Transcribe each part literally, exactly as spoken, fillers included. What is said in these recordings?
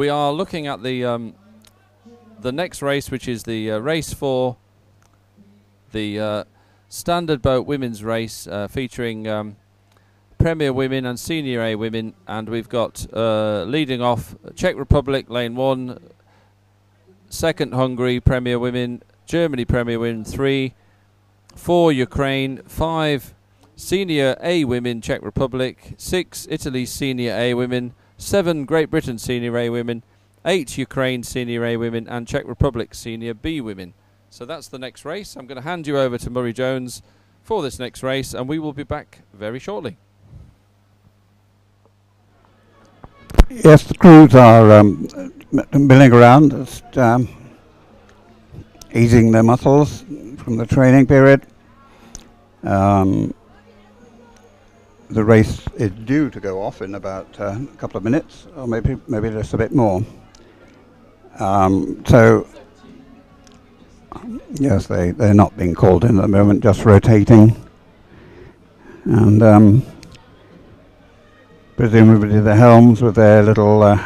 We are looking at the um, the next race, which is the uh, race for the uh, standard boat women's race, uh, featuring um, Premier women and Senior A women, and we've got uh, leading off Czech Republic lane one, second Hungary Premier women, Germany Premier women three, four Ukraine, five Senior A women Czech Republic, six Italy Senior A women, seven Great Britain Senior A women, eight Ukraine Senior A women and Czech Republic Senior B women. So that's the next race. I'm going to hand you over to Murray Jones for this next race, and we will be back very shortly. Yes, the crews are um, milling around, just um, easing their muscles from the training period. Um, the race is due to go off in about uh, a couple of minutes, or maybe maybe just a bit more. Um, so, yes, they, they're not being called in at the moment, just rotating. And um, presumably the helms with their little uh,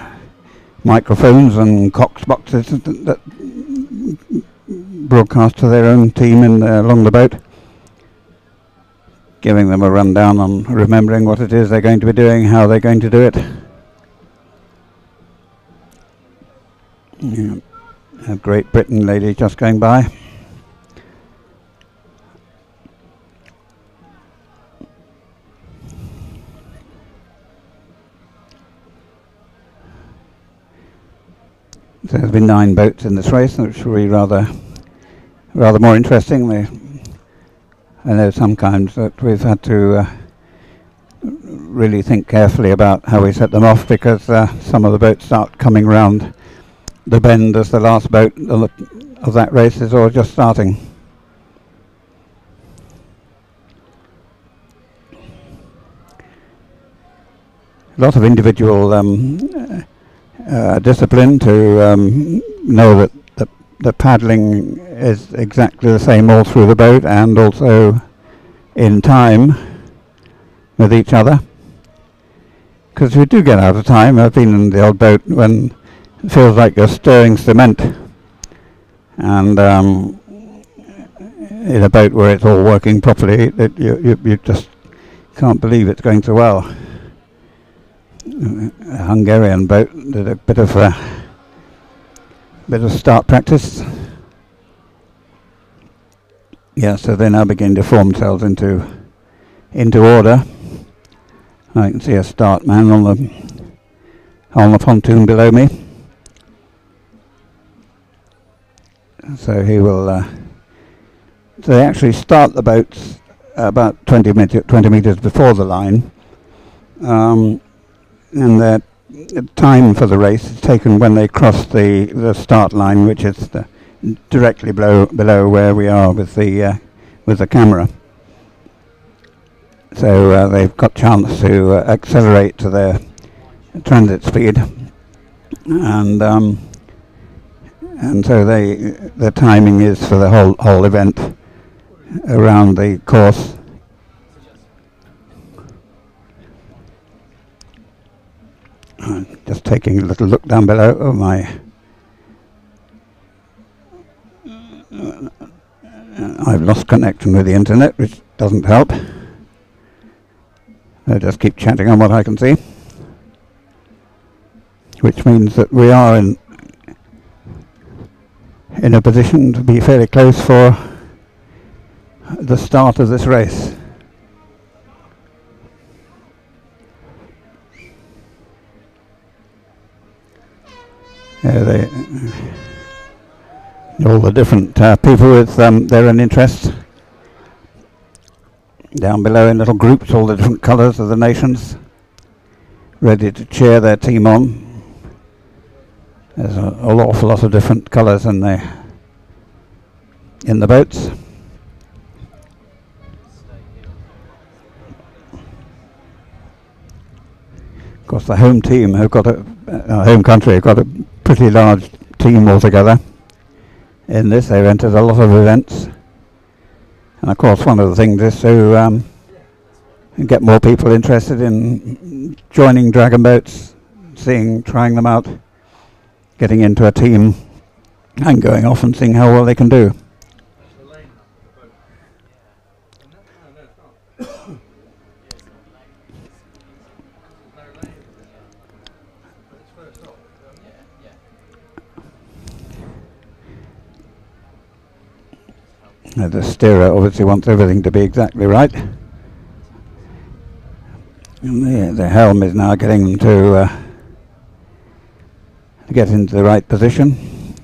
microphones and cox boxes that broadcast to their own team in, uh, along the boat, giving them a rundown on remembering what it is they're going to be doing, how they're going to do it. Yeah. A Great Britain lady just going by. There's been nine boats in this race, which will be rather, rather more interesting. They I know sometimes that we've had to uh, really think carefully about how we set them off, because uh, some of the boats start coming round the bend as the last boat of that race is all just starting. A lot of individual um, uh, discipline to um, know that the paddling is exactly the same all through the boat, and also in time with each other, because we do get out of time. I've been in the old boat when it feels like you're stirring cement, and um, in a boat where it's all working properly, it, you, you, you just can't believe it's going so well. A Hungarian boat did a bit of uh, bit of start practice. Yeah, so they now begin to form themselves into into order. I can see a start man on the on the pontoon below me, so he will uh, so they actually start the boats about twenty meters before the line, um, and they're time for the race is taken when they cross the, the start line, which is the directly below below where we are with the uh, with the camera. So uh, they've got chance to uh, accelerate to their transit speed, and um, and so they the timing is for the whole whole event around the course. Just taking a little look down below. Oh my! I've lost connection with the internet, which doesn't help. I just keep chatting on what I can see, which means that we are in in a position to be fairly close for the start of this race. Yeah, they, uh, all the different uh, people with um, their own interests. Down below in little groups, all the different colours of the nations, ready to cheer their team on. There's an awful lot of different colours in the, in the boats. Of course, the home team have got a uh, home country have got a pretty large team altogether. In this, they've entered a lot of events, and of course, one of the things is to um, get more people interested in joining Dragon Boats, seeing, trying them out, getting into a team and going off and seeing how well they can do. Now the steerer obviously wants everything to be exactly right. And the, the helm is now getting them to, uh, to get into the right position.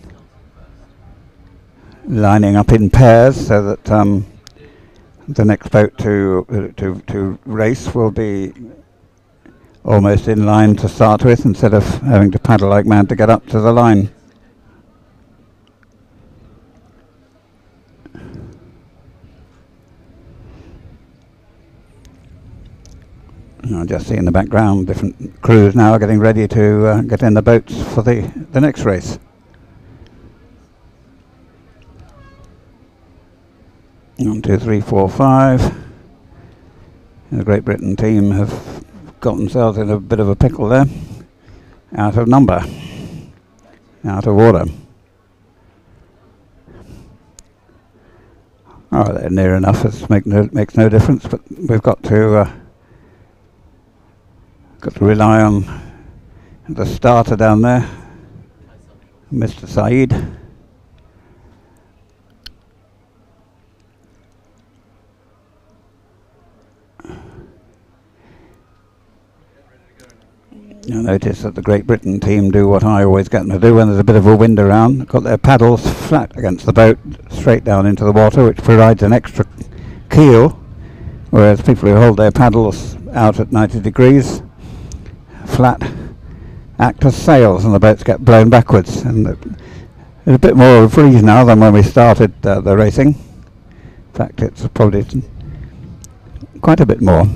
Lining up in pairs so that um, the next boat to, uh, to, to race will be almost in line to start with instead of having to paddle like mad to get up to the line. I'll just see in the background different crews now are getting ready to uh, get in the boats for the, the next race. One, two, three, four, five. The Great Britain team have got themselves in a bit of a pickle there. Out of number. Out of order. Oh, they're near enough. It make no, makes no difference, but we've got to... Uh, Got to rely on the starter down there, Mister Saeed. You'll notice that the Great Britain team do what I always get them to do when there's a bit of a wind around. They've got their paddles flat against the boat, straight down into the water, which provides an extra keel, whereas people who hold their paddles out at ninety degrees, flat, act as sails, and the boats get blown backwards. And it's a bit more of a breeze now than when we started uh, the racing. In fact, it's probably quite a bit more.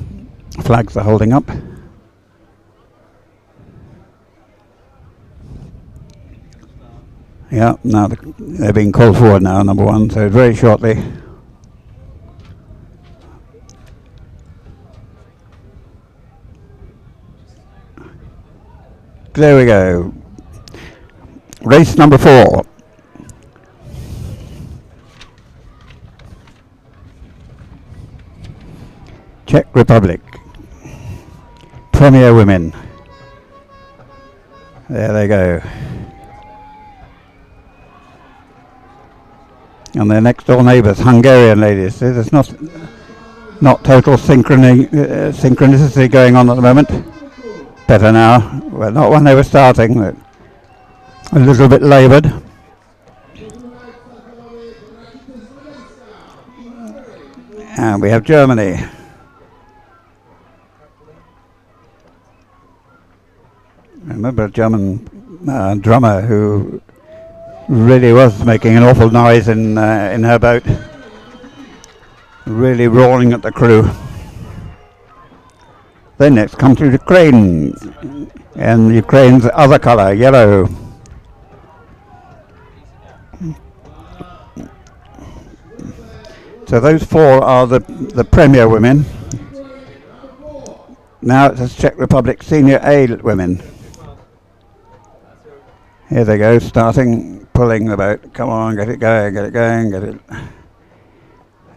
Flags are holding up. Yeah, now they're being called forward now, number one, so very shortly. There we go. Race number four. Czech Republic. Premier women. There they go. And their next door neighbours, Hungarian ladies. There's not not total synchroni uh, synchronicity going on at the moment. Better now. Well, not when they were starting, but a little bit laboured. And we have Germany. I remember a German uh, drummer who really was making an awful noise in, uh, in her boat, really roaring at the crew. Then next comes to Ukraine, and Ukraine's other colour, yellow. So those four are the, the Premier women. Now it says Czech Republic Senior A women. Here they go, starting, pulling the boat. Come on, get it going, get it going, get it.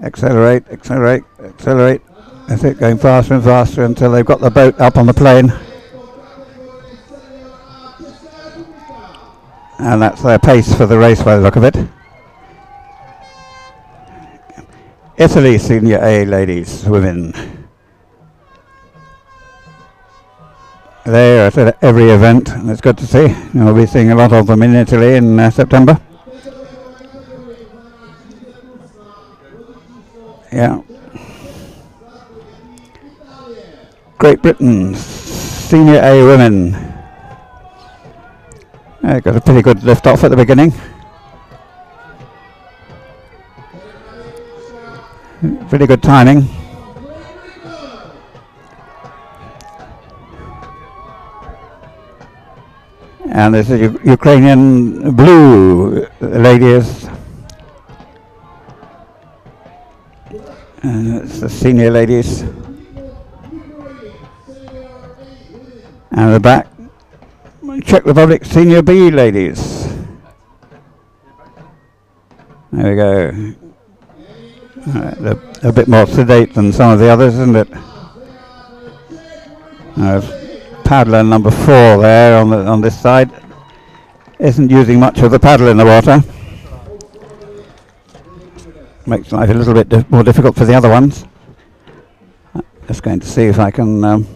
Accelerate, accelerate, accelerate. That's it, going faster and faster until they've got the boat up on the plane. And that's their pace for the race by the look of it. Italy Senior A ladies, women. They are at every event, and it's good to see. We'll be seeing a lot of them in Italy in uh, September. Yeah. Great Britain, Senior A women. Uh, got a pretty good lift off at the beginning. Pretty good timing. And there's a U Ukrainian blue ladies. And it's the senior ladies. And the back, Czech Republic Senior B ladies. There we go. Right, a bit more sedate than some of the others, isn't it? Uh, paddler number four there on the on this side isn't using much of the paddle in the water. Makes life a little bit dif more difficult for the other ones. Just going to see if I can um,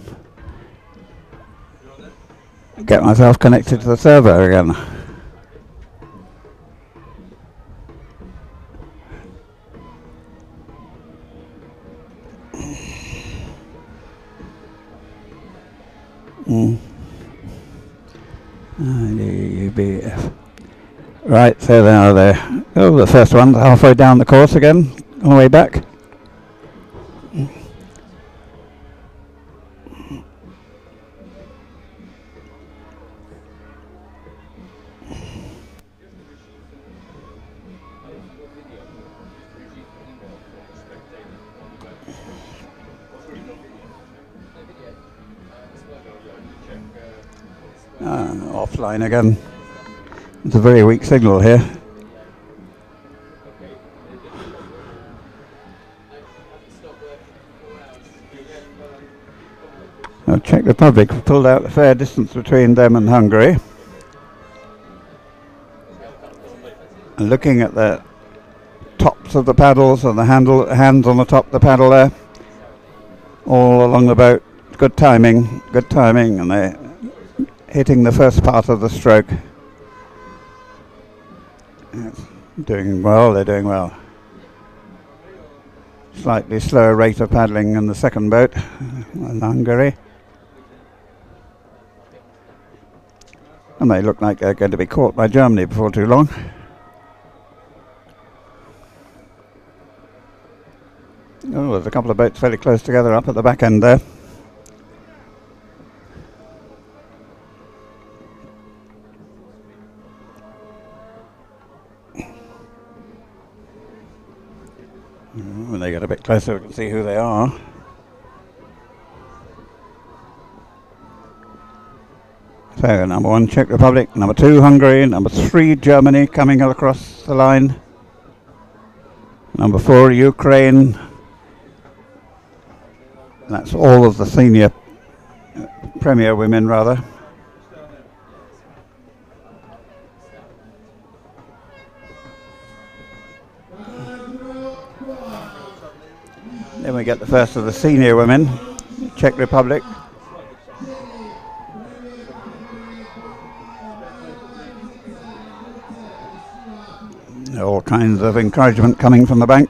get myself connected to the server again. Mm. I D B F. Right, so they are there. Oh, the first one's halfway down the course again, on the way back. Offline again. It's a very weak signal here. Now Czech Republic pulled out a fair distance between them and Hungary. And looking at the tops of the paddles and the handle hands on the top of the paddle there, all along the boat. Good timing, good timing, and they hitting the first part of the stroke. Yes. Doing well, they're doing well. Slightly slower rate of paddling in the second boat in Hungary. And they look like they're going to be caught by Germany before too long. Oh, there's a couple of boats fairly close together up at the back end there. When they get a bit closer, we can see who they are. So, number one, Czech Republic. Number two, Hungary. Number three, Germany, coming across the line. Number four, Ukraine. That's all of the senior uh, premier women, rather. Then we get the first of the senior women, Czech Republic. All kinds of encouragement coming from the bank.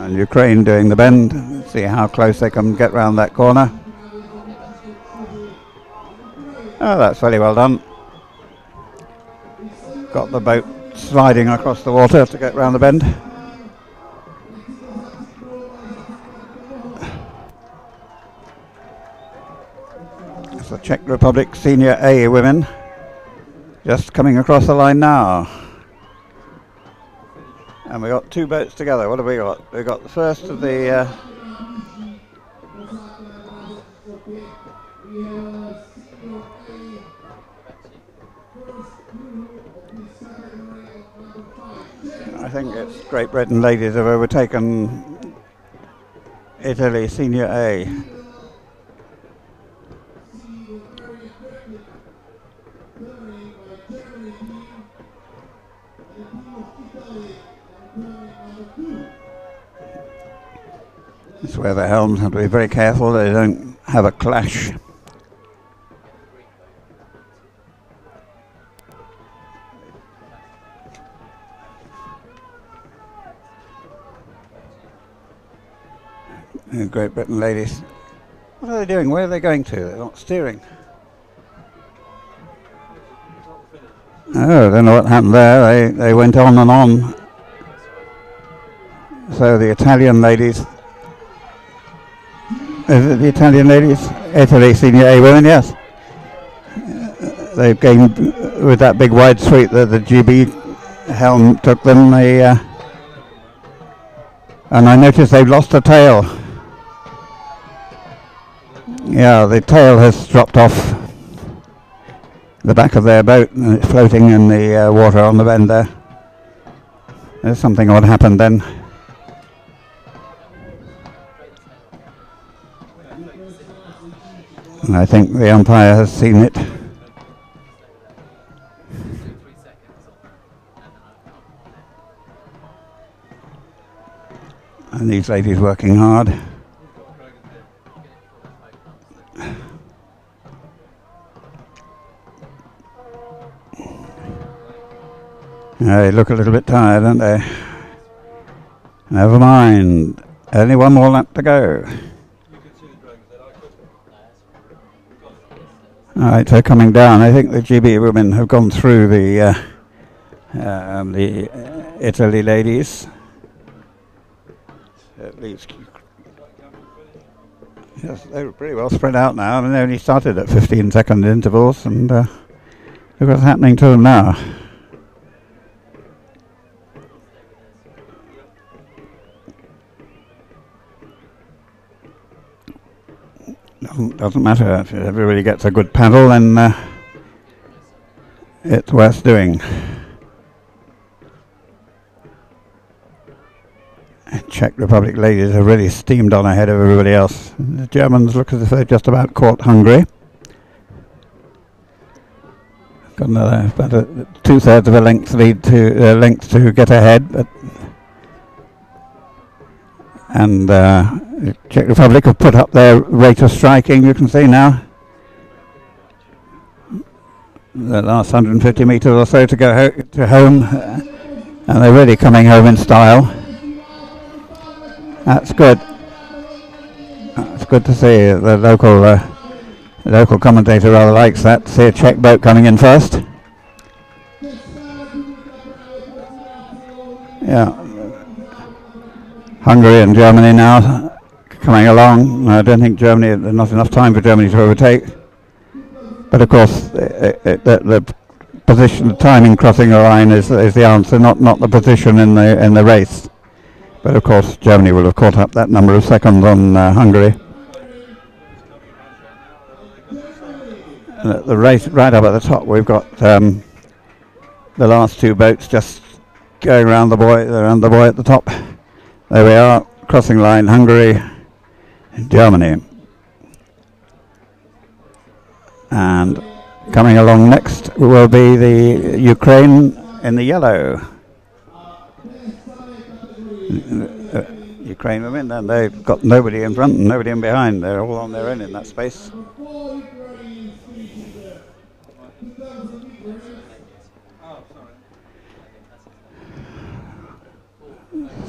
And Ukraine doing the bend. See how close they can get round that corner. Oh, that's very well done. Got the boat sliding across the water to get round the bend. It's the Czech Republic Senior A women just coming across the line now. And we got two boats together. What have we got? We've got the first of the uh, I think it's Great Britain ladies have overtaken Italy Senior A. That's where the helms have to be very careful they don't have a clash. Great Britain ladies. What are they doing? Where are they going to? They're not steering. Oh, I don't know what happened there. They, they went on and on. So the Italian ladies. Is it the Italian ladies? Italy Senior A women, yes. They've gained, with that big wide sweep that the G B helm took them, they, uh, and I noticed they've lost a tail. Yeah, the tail has dropped off the back of their boat and it's floating in the uh, water on the bend there. There's something odd happened then. And I think the umpire has seen it. And these ladies working hard. They look a little bit tired, don't they? Never mind. Only one more lap to go. Alright, so coming down, I think the G B women have gone through the uh, um, the uh, Italy ladies. At least. Yes, they were pretty well spread out now. I mean, they only started at fifteen second intervals, and uh, look what's happening to them now. Doesn't, doesn't matter, if everybody gets a good paddle, then uh, it's worth doing. Czech Republic ladies have really steamed on ahead of everybody else. The Germans look as if they've just about caught Hungary. Got another about two-thirds of a length lead to uh, length to get ahead, but and uh, the Czech Republic have put up their rate of striking. You can see now the last one hundred fifty metres or so to go ho to home, uh, and they're really coming home in style. That's good. It's good to see. The local uh, local commentator rather likes that. See a Czech boat coming in first. Yeah, Hungary and Germany now coming along. I don't think Germany. There's not enough time for Germany to overtake. But of course, it, it, the, the position, the timing crossing the line is is the answer, not not the position in the in the race. But of course, Germany will have caught up that number of seconds on uh, Hungary. And at the race, right up at the top, we've got um, the last two boats just going round the buoy, around the buoy at the top. There we are, crossing line, Hungary, Germany. And coming along next will be the Ukraine in the yellow. Uh, Ukraine women, and they've got nobody in front and nobody in behind. They're all on their own in that space.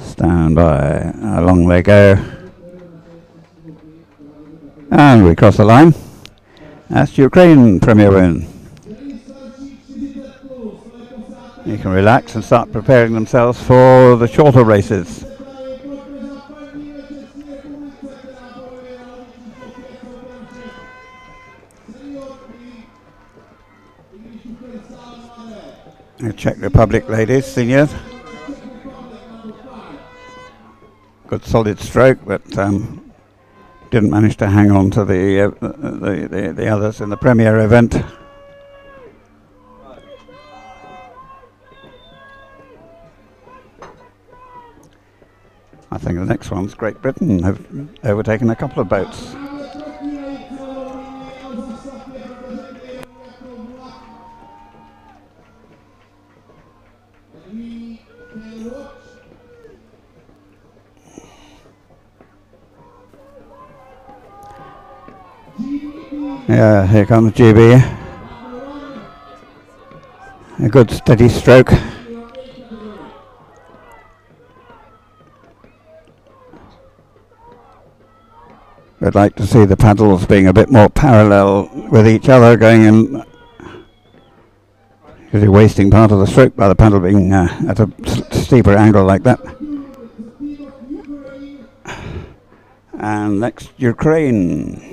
Stand by. Along they go. And we cross the line. That's Ukraine Premier Women. You can relax and start preparing themselves for the shorter races. The Czech Republic ladies, seniors. Good solid stroke, but um, didn't manage to hang on to the, uh, the, the, the others in the premier event. I think the next one's Great Britain have overtaken a couple of boats. Yeah, here comes G B. A good steady stroke. I'd like to see the paddles being a bit more parallel with each other going in, because you're wasting part of the stroke by the paddle being uh, at a steeper angle like that. And next, Ukraine.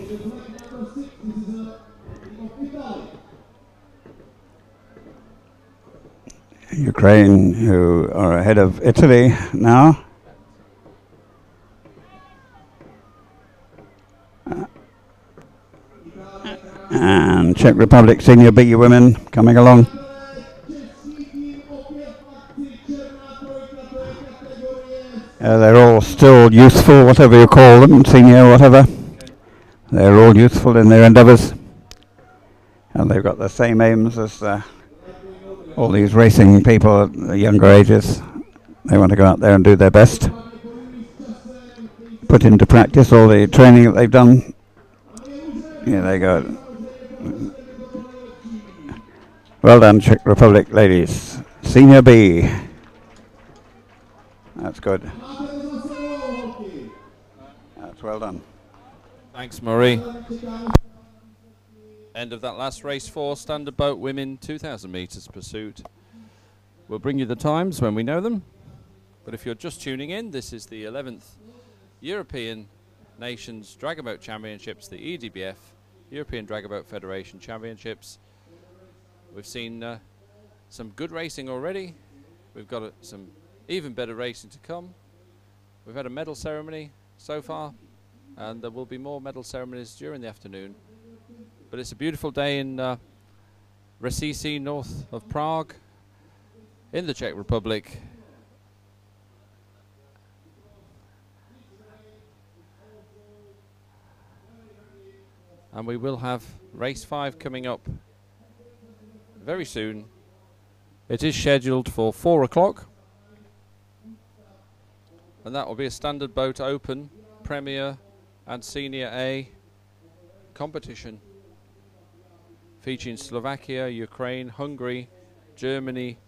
Ukraine, who are ahead of Italy now. and Czech Republic senior B women coming along. Uh, they're all still youthful, whatever you call them, senior, whatever. They're all youthful in their endeavours, and they've got the same aims as uh, all these racing people at the younger ages. They want to go out there and do their best, put into practice all the training that they've done. Here they go. Well done, Czech Republic ladies. Senior B. That's good. That's well done. Thanks, Murray. End of that last race for Standard Boat Women two thousand metres pursuit. We'll bring you the times when we know them. But if you're just tuning in, this is the eleventh European Nations Dragon Boat Championships, the E D B F, European Dragon Boat Federation Championships. We've seen uh, some good racing already. We've got uh, some even better racing to come. We've had a medal ceremony so far, and there will be more medal ceremonies during the afternoon. But it's a beautiful day in uh, Recice, north of Prague, in the Czech Republic. And we will have race five coming up very soon. It is scheduled for four o'clock. And that will be a Standard Boat Open, Premier and Senior A competition featuring Slovakia, Ukraine, Hungary, Germany,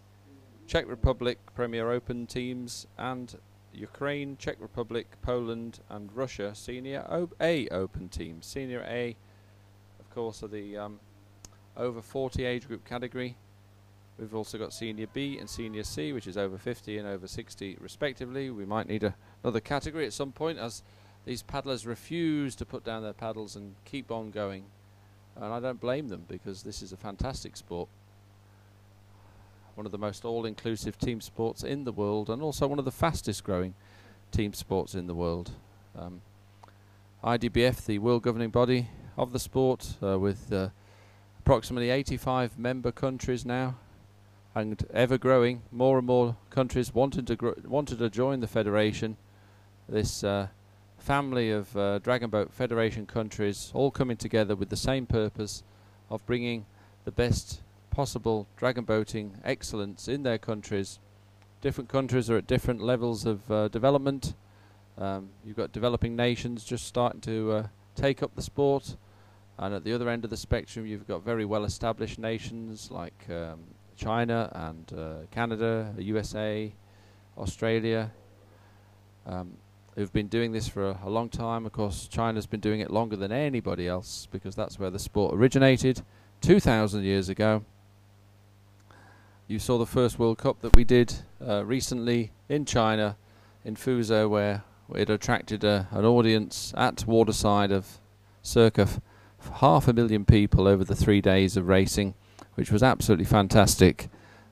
Czech Republic Premier Open teams, and Ukraine, Czech Republic, Poland and Russia Senior A Open teams. Senior A, of course, are the um, over forty age group category. We've also got Senior B and Senior C, which is over fifty and over sixty respectively. We might need a, another category at some point, as these paddlers refuse to put down their paddles and keep on going. And I don't blame them, because this is a fantastic sport. One of the most all-inclusive team sports in the world, and also one of the fastest growing team sports in the world. Um, I D B F, the world governing body of the sport, uh, with uh, approximately eighty-five member countries now, and ever growing. More and more countries wanted to gro wanted to join the federation. This uh, family of uh, Dragon Boat Federation countries all coming together with the same purpose of bringing the best possible dragon boating excellence in their countries. Different countries are at different levels of uh, development. Um, you've got developing nations just starting to uh, take up the sport, and at the other end of the spectrum you've got very well established nations like um, China and uh, Canada, U S A, Australia, um, who've been doing this for a, a long time. Of course, China's been doing it longer than anybody else, because that's where the sport originated two thousand years ago. You saw the first World Cup that we did uh, recently in China, in Fuzhou, where it attracted a, an audience at waterside of circa f half a million people over the three days of racing, which was absolutely fantastic,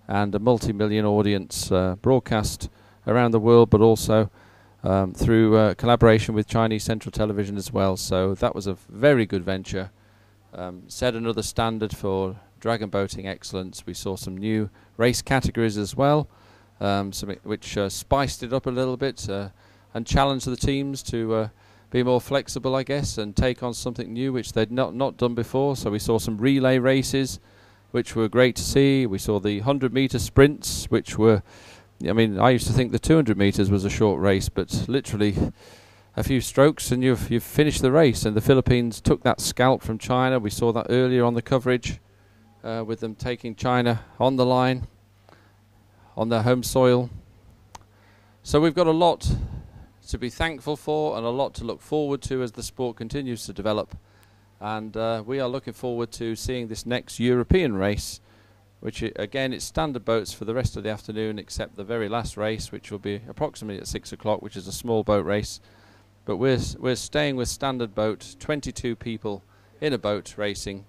and a multi-million audience uh, broadcast around the world, but also um, through uh, collaboration with Chinese Central Television as well. So that was a very good venture. Um, set another standard for dragon boating excellence. We saw some new race categories as well, um, some which uh, spiced it up a little bit uh, and challenged the teams to uh, be more flexible, I guess, and take on something new which they'd not, not done before. So we saw some relay races, which were great to see. We saw the hundred metre sprints, which were, I mean, I used to think the two hundred metres was a short race, but literally a few strokes and you've, you've finished the race. And the Philippines took that scalp from China. We saw that earlier on the coverage uh, with them taking China on the line, on their home soil. So we've got a lot to be thankful for and a lot to look forward to as the sport continues to develop. And uh, we are looking forward to seeing this next European race, which I again, it's standard boats for the rest of the afternoon, except the very last race, which will be approximately at six o'clock, which is a small boat race. But we're s we're staying with standard boat, twenty-two people in a boat racing,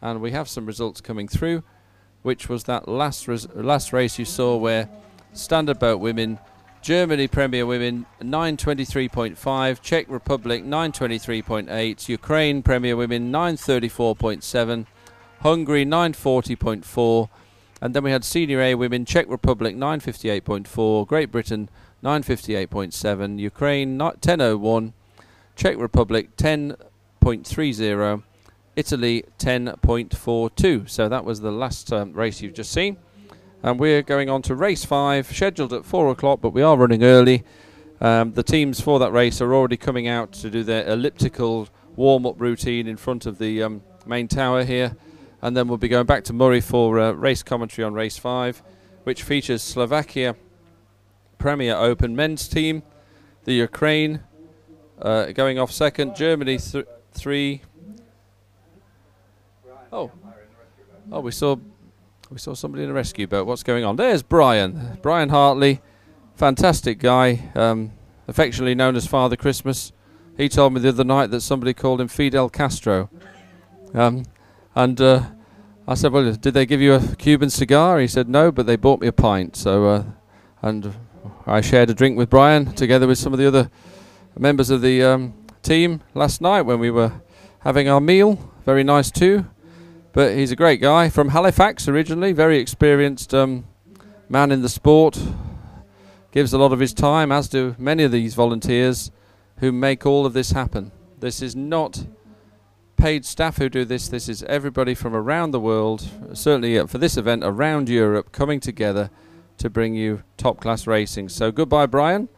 and we have some results coming through, which was that last res last race you saw where standard boat women Germany Premier Women nine twenty-three point five, Czech Republic nine twenty-three point eight, Ukraine Premier Women nine thirty-four point seven, Hungary nine forty point four, and then we had Senior A Women, Czech Republic nine fifty-eight point four, Great Britain nine fifty-eight point seven, Ukraine ten oh one, Czech Republic ten point three zero, Italy ten point four two. So that was the last um, race you've just seen. And we're going on to race five, scheduled at four o'clock, but we are running early. Um, the teams for that race are already coming out to do their elliptical warm-up routine in front of the um, main tower here. And then we'll be going back to Murray for uh, race commentary on race five, which features Slovakia Premier Open men's team, the Ukraine uh, going off second, Germany th three. Oh, oh, we saw we saw somebody in a rescue boat. What's going on? There's Brian, Brian Hartley, fantastic guy, um, affectionately known as Father Christmas. He told me the other night that somebody called him Fidel Castro, um, and uh, I said, "Well, did they give you a Cuban cigar?" He said, "No, but they bought me a pint." So, uh, and I shared a drink with Brian together with some of the other members of the um, team last night when we were having our meal. Very nice too. But he's a great guy from Halifax originally, very experienced um, man in the sport, gives a lot of his time, as do many of these volunteers who make all of this happen. This is not paid staff who do this, this is everybody from around the world, certainly uh, for this event around Europe, coming together to bring you top class racing. So goodbye Brian,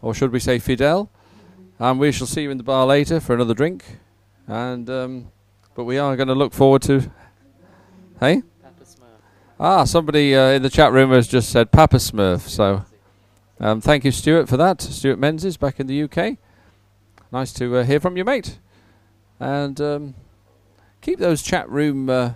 or should we say Fidel, and we shall see you in the bar later for another drink. And um, but we are going to look forward to, hey? Papa Smurf. Ah, somebody uh, in the chat room has just said Papa Smurf. So um, thank you, Stuart, for that. Stuart Menzies back in the U K. Nice to uh, hear from you, mate. And um, keep those chat room uh,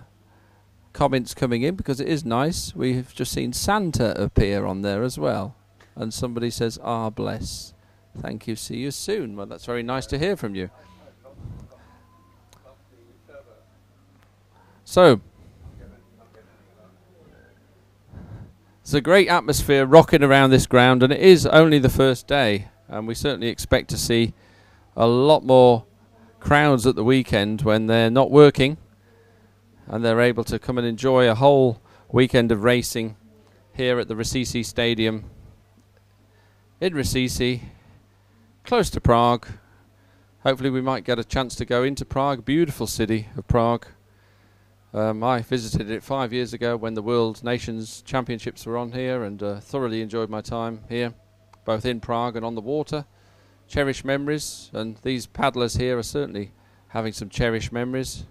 comments coming in because it is nice. We've just seen Santa appear on there as well. And somebody says, ah, bless. Thank you. See you soon. Well, that's very nice to hear from you. So, it's a great atmosphere rocking around this ground, and it is only the first day, and we certainly expect to see a lot more crowds at the weekend when they're not working and they're able to come and enjoy a whole weekend of racing here at the Recife Stadium in Recife, close to Prague. Hopefully we might get a chance to go into Prague, beautiful city of Prague. Um, I visited it five years ago when the World Nations Championships were on here and uh, thoroughly enjoyed my time here, both in Prague and on the water. Cherished memories, and these paddlers here are certainly having some cherished memories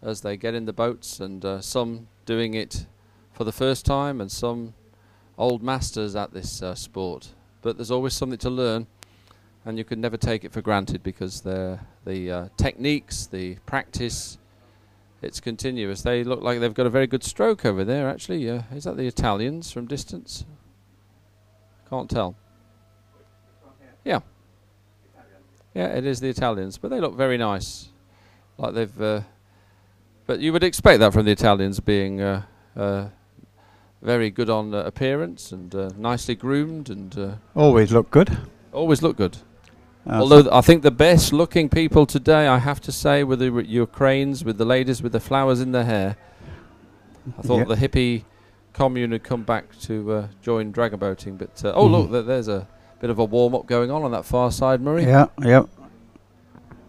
as they get in the boats, and uh, some doing it for the first time and some old masters at this uh, sport. But there's always something to learn, and you can never take it for granted because the uh, techniques, the practice, it's continuous. They look like they've got a very good stroke over there, actually. Uh, is that the Italians from distance? Can't tell. Yeah. Yeah, it is the Italians. But they look very nice. Like they've... Uh, but you would expect that from the Italians, being uh, uh, very good on uh, appearance and uh, nicely groomed. and uh, Always look good. Always look good. Although th I think the best looking people today, I have to say, were the Ukrainians, with the ladies with the flowers in their hair. I thought yep. the hippie commune had come back to uh, join dragon boating. But uh, oh, mm -hmm. look, th there's a bit of a warm up going on on that far side, Murray. Yeah, yeah. I don't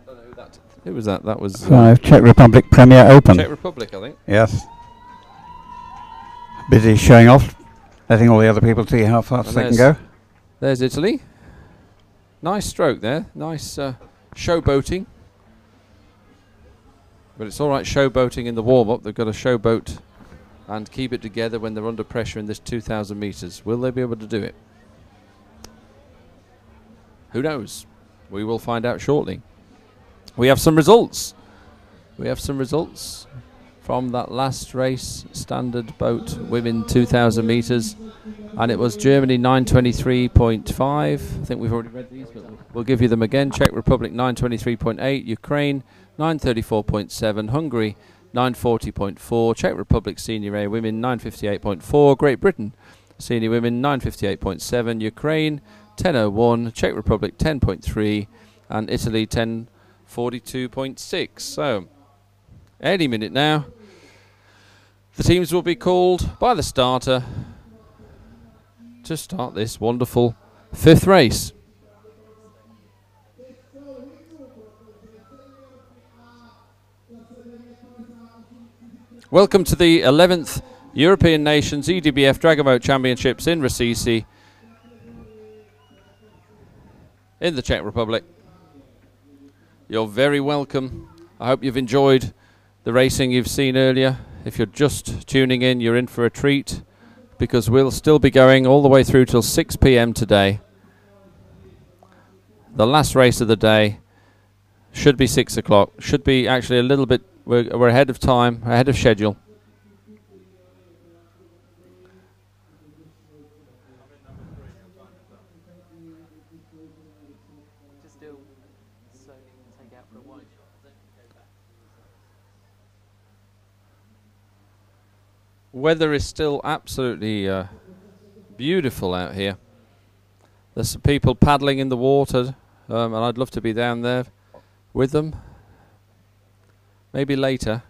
know who that who was that? That was uh, uh, Czech Republic Premier Open. Czech Republic, I think. Yes. Busy showing off, letting all the other people see how fast they can go. There's Italy. Nice stroke there, nice uh, showboating. But it's all right showboating in the warm-up. They've got to showboat and keep it together when they're under pressure in this two thousand metres. Will they be able to do it? Who knows? We will find out shortly. We have some results. We have some results from that last race, standard boat women two thousand metres, and it was Germany nine twenty-three point five. I think we've already read these, but we'll give you them again. Czech Republic nine twenty-three point eight, Ukraine nine thirty-four point seven, Hungary nine forty point four, Czech Republic Senior A Women nine fifty-eight point four, Great Britain Senior women nine fifty-eight point seven, Ukraine ten oh one, Czech Republic ten point three, and Italy ten forty-two point six. So any minute now the teams will be called by the starter to start this wonderful fifth race. Welcome to the eleventh European Nations E D B F Dragon Boat Championships in Rosice in the Czech Republic. You're very welcome. I hope you've enjoyed the racing you've seen earlier. If you're just tuning in, you're in for a treat, because we'll still be going all the way through till six p m today. The last race of the day should be six o'clock. Should be actually a little bit... We're, we're ahead of time, ahead of schedule. Weather is still absolutely uh, beautiful out here. There's some people paddling in the water, um, and I'd love to be down there with them. Maybe later.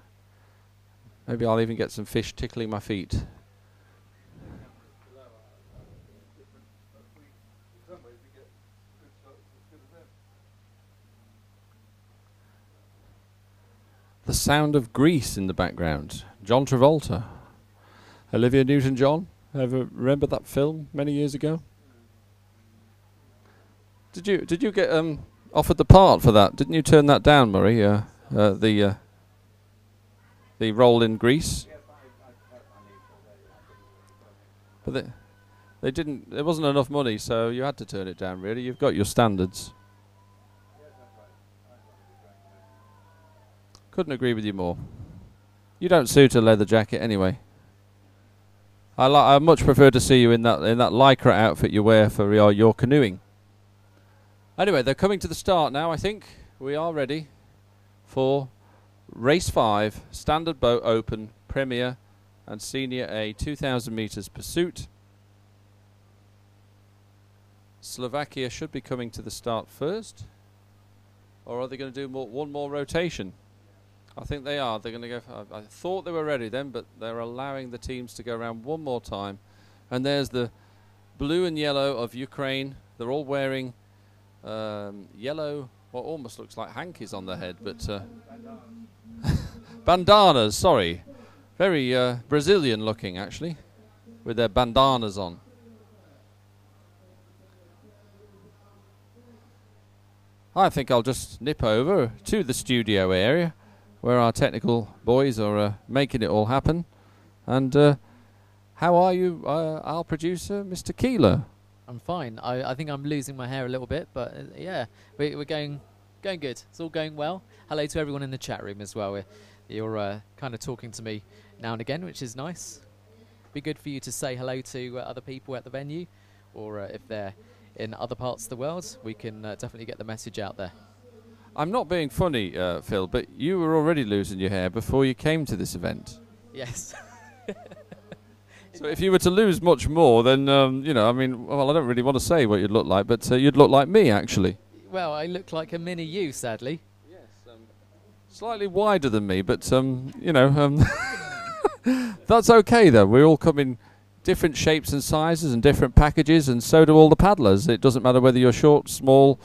Maybe I'll even get some fish tickling my feet. The sound of Grease in the background. John Travolta. Olivia Newton-John. Ever remember that film many years ago? Did you did you get um, offered the part for that? Didn't you turn that down, Murray? Uh, uh, the uh, The role in Grease, but they, they didn't. There wasn't enough money, so you had to turn it down. Really, you've got your standards. Couldn't agree with you more. You don't suit a leather jacket anyway. I li I much prefer to see you in that in that lycra outfit you wear for your, your canoeing. Anyway, they're coming to the start now. I think we are ready for Race five, Standard Boat Open, Premier and Senior A two thousand metres pursuit. Slovakia should be coming to the start first. Or are they going to do more, one more rotation? I think they are. They're going to go. For, I, I thought they were ready then, but they're allowing the teams to go around one more time. And there's the blue and yellow of Ukraine. They're all wearing um, yellow, what almost looks like hankies on their head, but... Uh, bandanas, sorry. Very uh, Brazilian looking, actually, with their bandanas on. I think I'll just nip over to the studio area where our technical boys are uh, making it all happen. And uh, how are you, uh, our producer, Mister Keeler? I'm fine. I, I think I'm losing my hair a little bit, but uh, yeah, we, we're going... Going good. It's all going well. Hello to everyone in the chat room as well. We're, you're uh, kind of talking to me now and again, which is nice. Be good for you to say hello to uh, other people at the venue, or uh, if they're in other parts of the world, we can uh, definitely get the message out there. I'm not being funny, uh, Phil, but you were already losing your hair before you came to this event. Yes. So if you were to lose much more, then, um, you know, I mean, well, I don't really want to say what you'd look like, but uh, you'd look like me, actually. Well, I look like a mini you, sadly. Yes, um, slightly wider than me, but um, you know, um, that's okay though. We all come in different shapes and sizes and different packages, and so do all the paddlers. It doesn't matter whether you're short, small,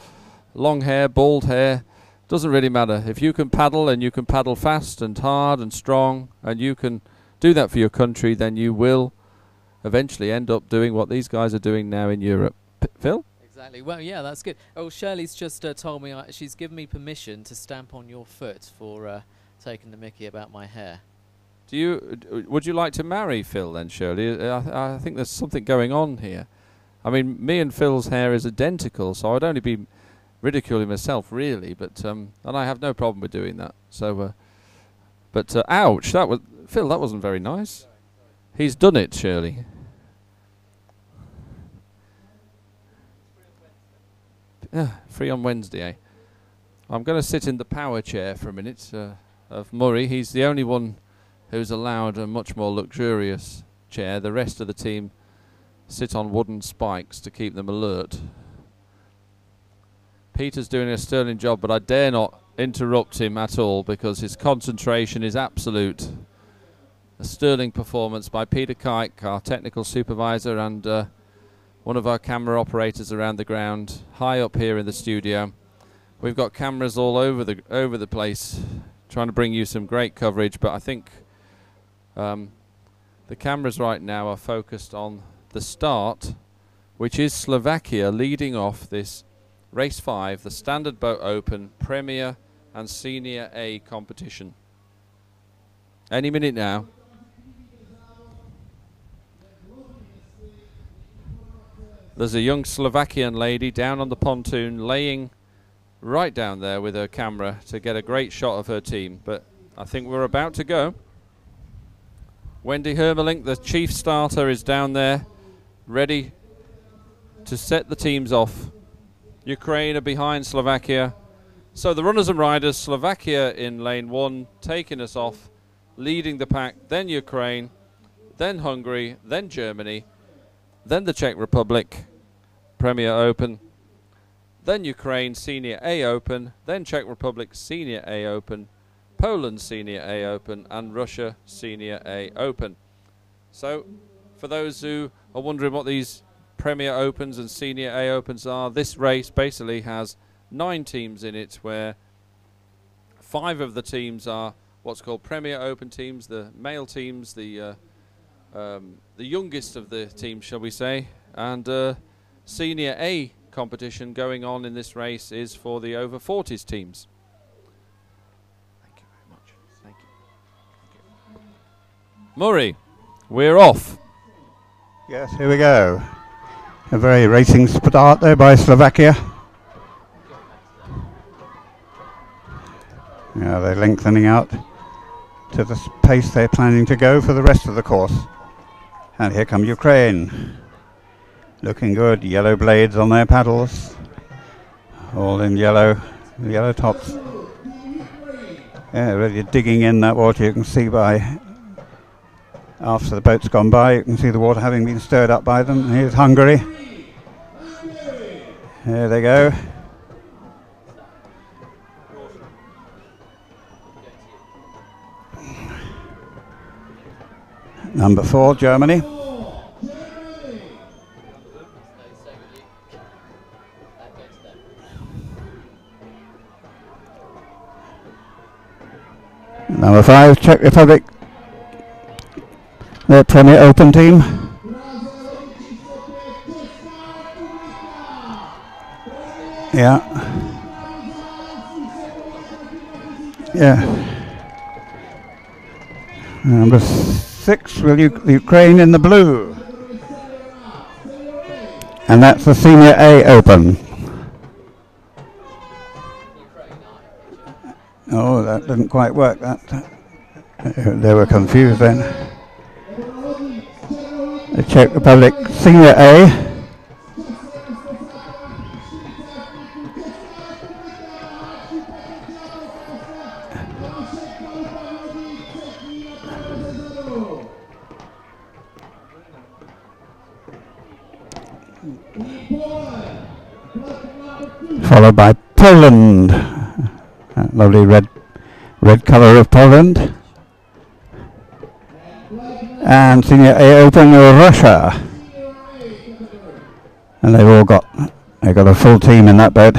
long hair, bald hair. Doesn't really matter. If you can paddle and you can paddle fast and hard and strong, and you can do that for your country, then you will eventually end up doing what these guys are doing now in Europe. P- Phil? Exactly. Well, yeah, that's good. Oh, Shirley's just uh, told me uh, she's given me permission to stamp on your foot for uh, taking the mickey about my hair. Do you? D would you like to marry Phil then, Shirley? Uh, I, th I think there's something going on here. I mean, me and Phil's hair is identical, so I'd only be ridiculing myself, really. But um, and I have no problem with doing that. So, uh, but uh, ouch! That was Phil. That wasn't very nice. He's done it, Shirley. Free on Wednesday, eh? I'm going to sit in the power chair for a minute uh, of Murray. He's the only one who's allowed a much more luxurious chair. The rest of the team sit on wooden spikes to keep them alert. Peter's doing a sterling job, but I dare not interrupt him at all because his concentration is absolute. A sterling performance by Peter Kike, our technical supervisor, and uh, one of our camera operators around the ground, high up here in the studio. We've got cameras all over the over the place trying to bring you some great coverage, but I think um, the cameras right now are focused on the start, which is Slovakia leading off this race five, the Standard Boat Open Premier and Senior A competition. Any minute now. There's a young Slovakian lady down on the pontoon laying right down there with her camera to get a great shot of her team, but I think we're about to go. Wendy Hermelink, the chief starter, is down there ready to set the teams off. Ukraine are behind Slovakia. So the runners and riders, Slovakia in lane one, taking us off, leading the pack, then Ukraine, then Hungary, then Germany, then the Czech Republic Premier Open, then Ukraine Senior A Open, then Czech Republic Senior A Open, Poland Senior A Open, and Russia Senior A Open. So for those who are wondering what these Premier Opens and Senior A Opens are, this race basically has nine teams in it, where five of the teams are what's called Premier Open teams, the male teams, the uh, um, the youngest of the teams, shall we say, and uh, Senior A competition going on in this race is for the over forties teams. Thank you very much. Thank you. Thank you. Murray, we're off. Yes, here we go. A very racing start there by Slovakia. Now they're lengthening out to the pace they're planning to go for the rest of the course. And here come Ukraine. Looking good, yellow blades on their paddles. All in yellow, yellow tops. Yeah, really digging in that water. You can see by, after the boat's gone by, you can see the water having been stirred up by them. Here's Hungary. There they go. Number four, Germany. Number five, Czech Republic, their Premier Open team. Yeah. Yeah. Number six, will U Ukraine in the blue. And that's the Senior A Open. Oh, that didn't quite work. That they were confused then. The Czech Republic Senior A. Followed by Poland. That lovely red red colour of Poland. And Senior A Open Russia. And they've all got they got a full team in that boat.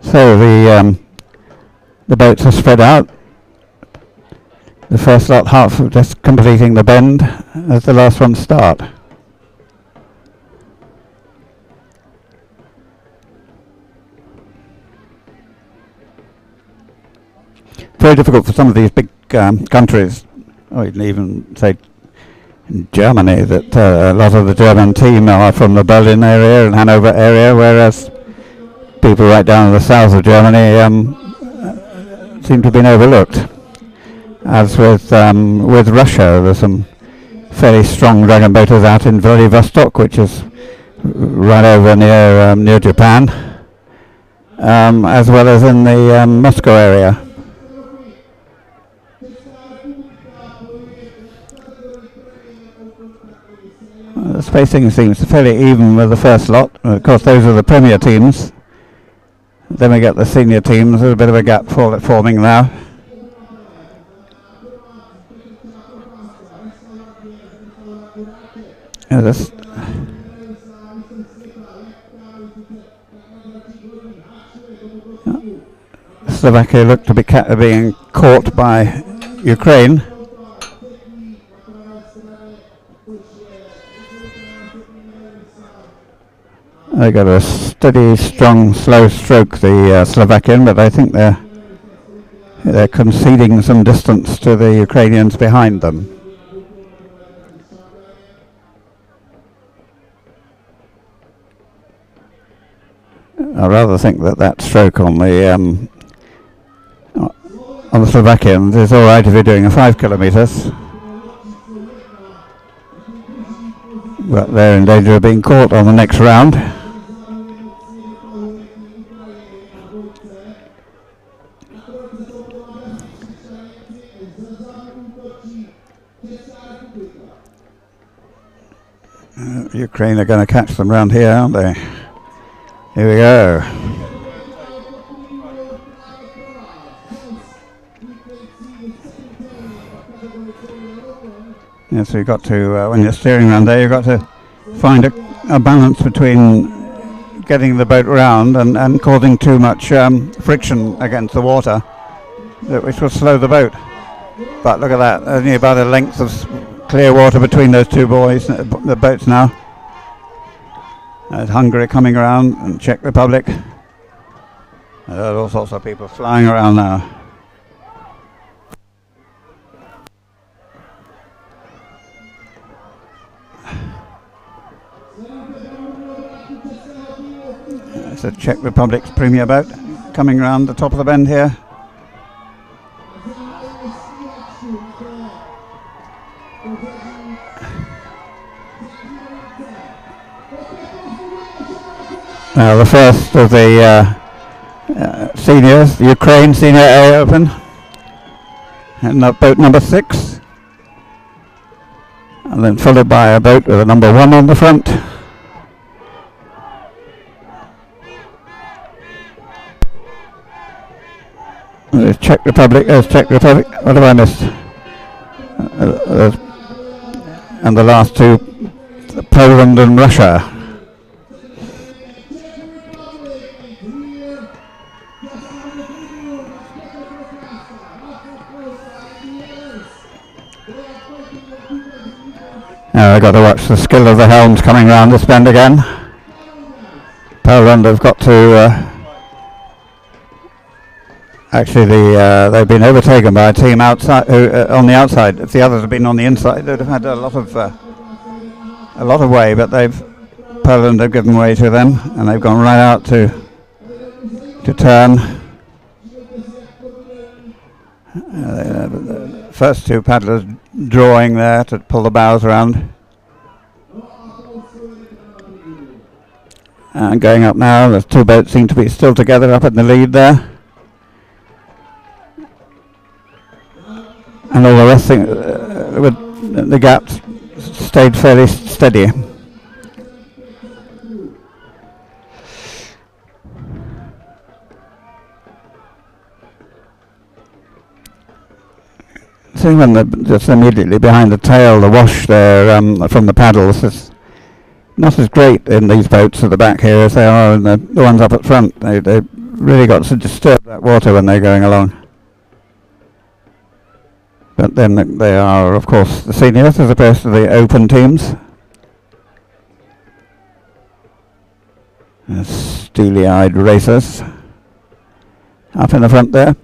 So the um, the boats are spread out. The first lot half of just completing the bend as the last one start. Very difficult for some of these big um, countries, or even say Germany, that uh, a lot of the German team are from the Berlin area and Hanover area, whereas people right down in the south of Germany um, seem to have been overlooked. As with um, with Russia, there's some fairly strong dragon boaters out in Vladivostok, which is right over near um, near Japan, um, as well as in the um, Moscow area. Uh, the spacing seems fairly even with the first lot. Of course, those are the premier teams. Then we get the senior teams. There's a bit of a gap for forming now. Yeah, this Slovakia looked to be ca being caught by Ukraine. They got a steady, strong, slow stroke, the uh, Slovakian, but I think they're they're conceding some distance to the Ukrainians behind them. I rather think that that stroke on the um, on the Slovakians is all right if you're doing a five kilometres, but they're in danger of being caught on the next round. Ukraine are going to catch them round here, aren't they? Here we go. Yeah, so you've got to, uh, when you're steering around there, you've got to find a, a balance between getting the boat round and, and causing too much um, friction against the water, which will slow the boat. But look at that, only about a length of clear water between those two boys, the boats now. There's Hungary coming around and Czech Republic. There's all sorts of people flying around now. It's the Czech Republic's premier boat coming around the top of the bend here. Now the first of the uh, uh, seniors, the Ukraine Senior A Open, and that boat number six, and then followed by a boat with a number one on the front. There's Czech Republic, there's Czech Republic, what have I missed? Uh, uh, and the last two, Poland and Russia. Now I've got to watch the skill of the helms coming round this bend again. Poland have got to... Uh, actually, the, uh, they've been overtaken by a team outside, who, uh, on the outside. If the others had been on the inside, they'd have had a lot of uh, a lot of way. But they've Poland have given way to them, and they've gone right out to to turn. Uh, the first two paddlers drawing there to pull the bows around. And going up now, the two boats seem to be still together up in the lead there. And all the rest thing, uh, with the gaps stayed fairly steady. See, when the, just immediately behind the tail, the wash there um, from the paddles is not as great in these boats at the back here as they are in the, the ones up at front. They, they really got to disturb that water when they're going along. But then they are, of course, the seniors as opposed to the open teams. Steely-eyed racers up in the front there.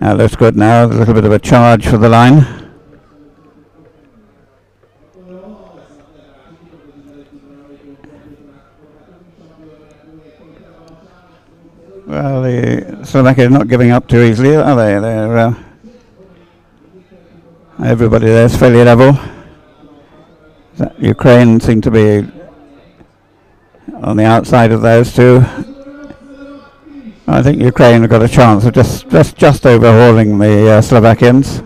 That looks good now, there's a little bit of a charge for the line. Well, the Slovakia are not giving up too easily, are they? They're, uh, everybody there is fairly level. That Ukraine seem to be on the outside of those two. I think Ukraine have got a chance of just just, just overhauling the uh, Slovakians.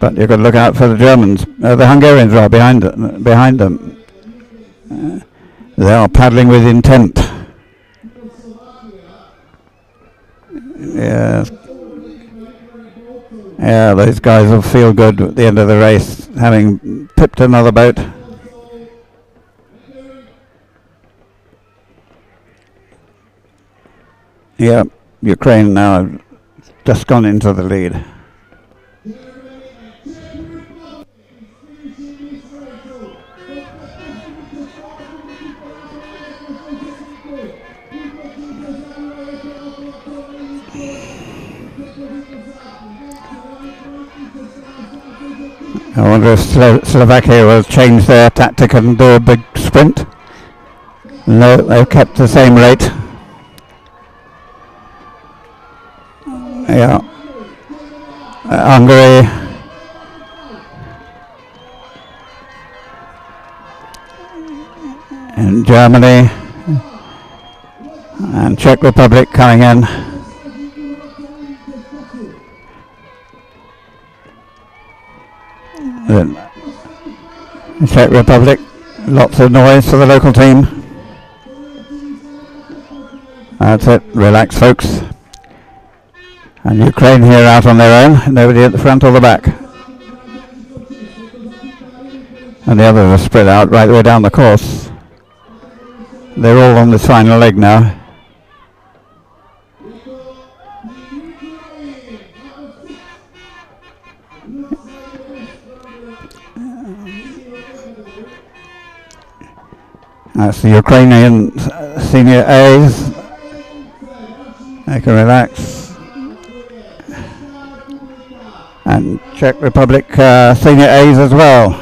But you've got to look out for the Germans. Uh, the Hungarians are behind them. Behind them. Uh, they are paddling with intent. Yeah. Yeah, those guys will feel good at the end of the race, having pipped another boat. Yeah, Ukraine now just gone into the lead. I wonder if Slo Slovakia will change their tactic and do a big sprint. No, they've kept the same rate. Yeah. Uh, Hungary. And Germany. And Czech Republic coming in. The Czech Republic, lots of noise for the local team. That's it, relax folks. And Ukraine here out on their own, nobody at the front or the back. And the others are spread out right the way down the course. They're all on this final leg now. That's the Ukrainian senior A's. They can relax. And Czech Republic uh, senior A's as well.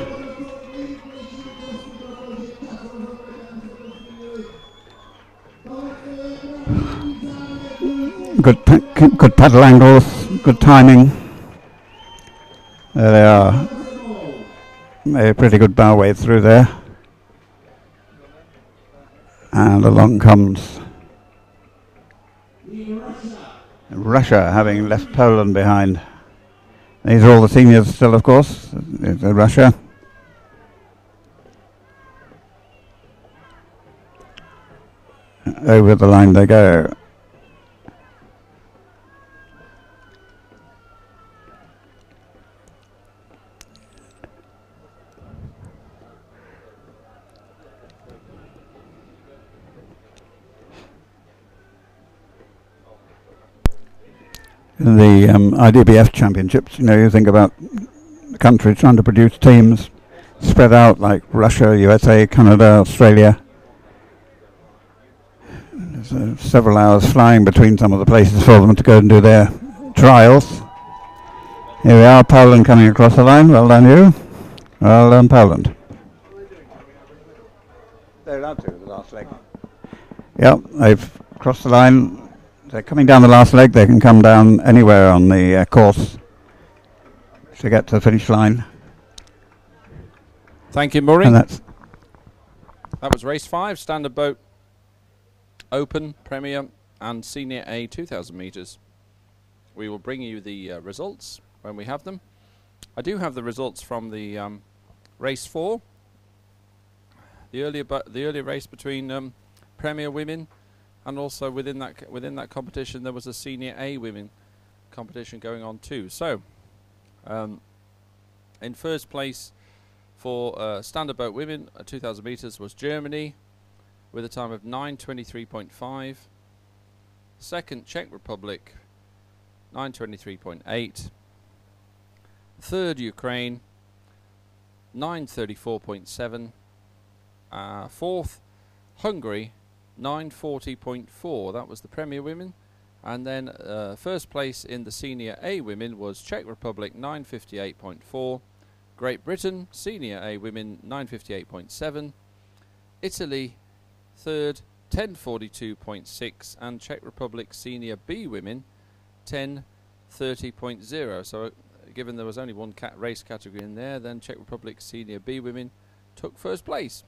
Good, good paddle angles, good timing. There they are. Made a pretty good bow wave through there. And along comes Russia, having left Poland behind. These are all the seniors still, of course. It's Russia. Over the line they go. The um, I D B F championships, you know, you think about the country trying to produce teams spread out like Russia, U S A, Canada, Australia. There's uh, several hours flying between some of the places for them to go and do their trials. Here we are, Poland coming across the line. Well done you. Well done Poland. They're allowed to, the last leg. Yep, they've crossed the line. They're coming down the last leg. They can come down anywhere on the uh, course to get to the finish line. Thank you, Murray. And that's that was race five, standard boat, open, premier, and senior A two thousand metres. We will bring you the uh, results when we have them. I do have the results from the um, race four, the earlier, the earlier race between um, premier women. And also within that within that competition, there was a senior A women competition going on too. So, um, in first place for uh, standard boat women at two thousand meters was Germany, with a time of nine twenty-three point five. Second, Czech Republic, nine twenty-three point eight. Third, Ukraine, nine thirty-four point seven. Uh, fourth, Hungary. nine forty point four, that was the Premier Women. And then uh, first place in the Senior A Women was Czech Republic, nine fifty-eight point four. Great Britain, Senior A Women, nine fifty-eight point seven. Italy, third, ten forty-two point six. And Czech Republic, Senior B Women, ten thirty point zero. So uh, given there was only one cat race category in there, then Czech Republic, Senior B Women took first place.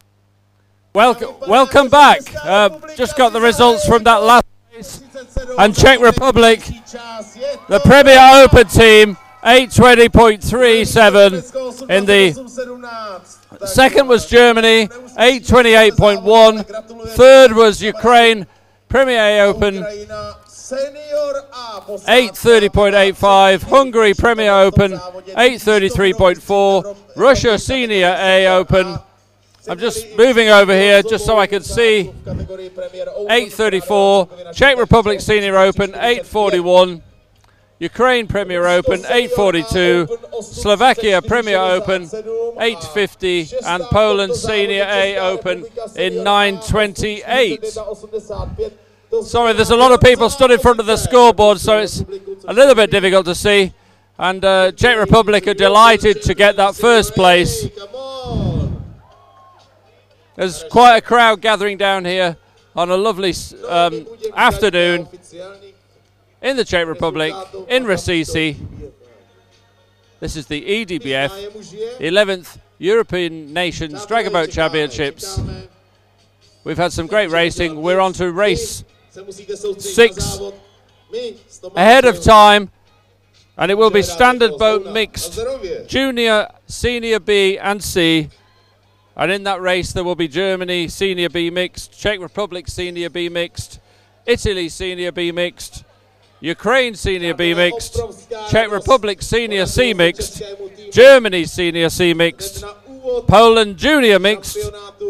Welcome, welcome back. Uh, just got the results from that last race, and Czech Republic, the Premier Open team, eight twenty point three seven in the second was Germany, eight twenty-eight point one, third was Ukraine, Premier Open, eight thirty point eight five, Hungary Premier Open, eight thirty-three point four, Russia Senior A Open. I'm just moving over here just so I can see, eight thirty-four, Czech Republic Senior Open, eight forty-one, Ukraine Premier Open, eight forty-two, Slovakia Premier Open, eight fifty, and Poland Senior A Open in nine twenty-eight. Sorry, there's a lot of people stood in front of the scoreboard, so it's a little bit difficult to see. And uh, Czech Republic are delighted to get that first place. There's quite a crowd gathering down here on a lovely um, afternoon in the Czech Republic, in Rosice. This is the E D B F, the eleventh European Nations Dragon Boat Championships. We've had some great racing. We're on to race six ahead of time, and it will be standard boat mixed, junior, senior B and C. And in that race there will be Germany senior B mixed, Czech Republic senior B mixed, Italy senior B mixed, Ukraine senior B mixed, Czech Republic senior C mixed, Germany senior C mixed, Poland junior mixed,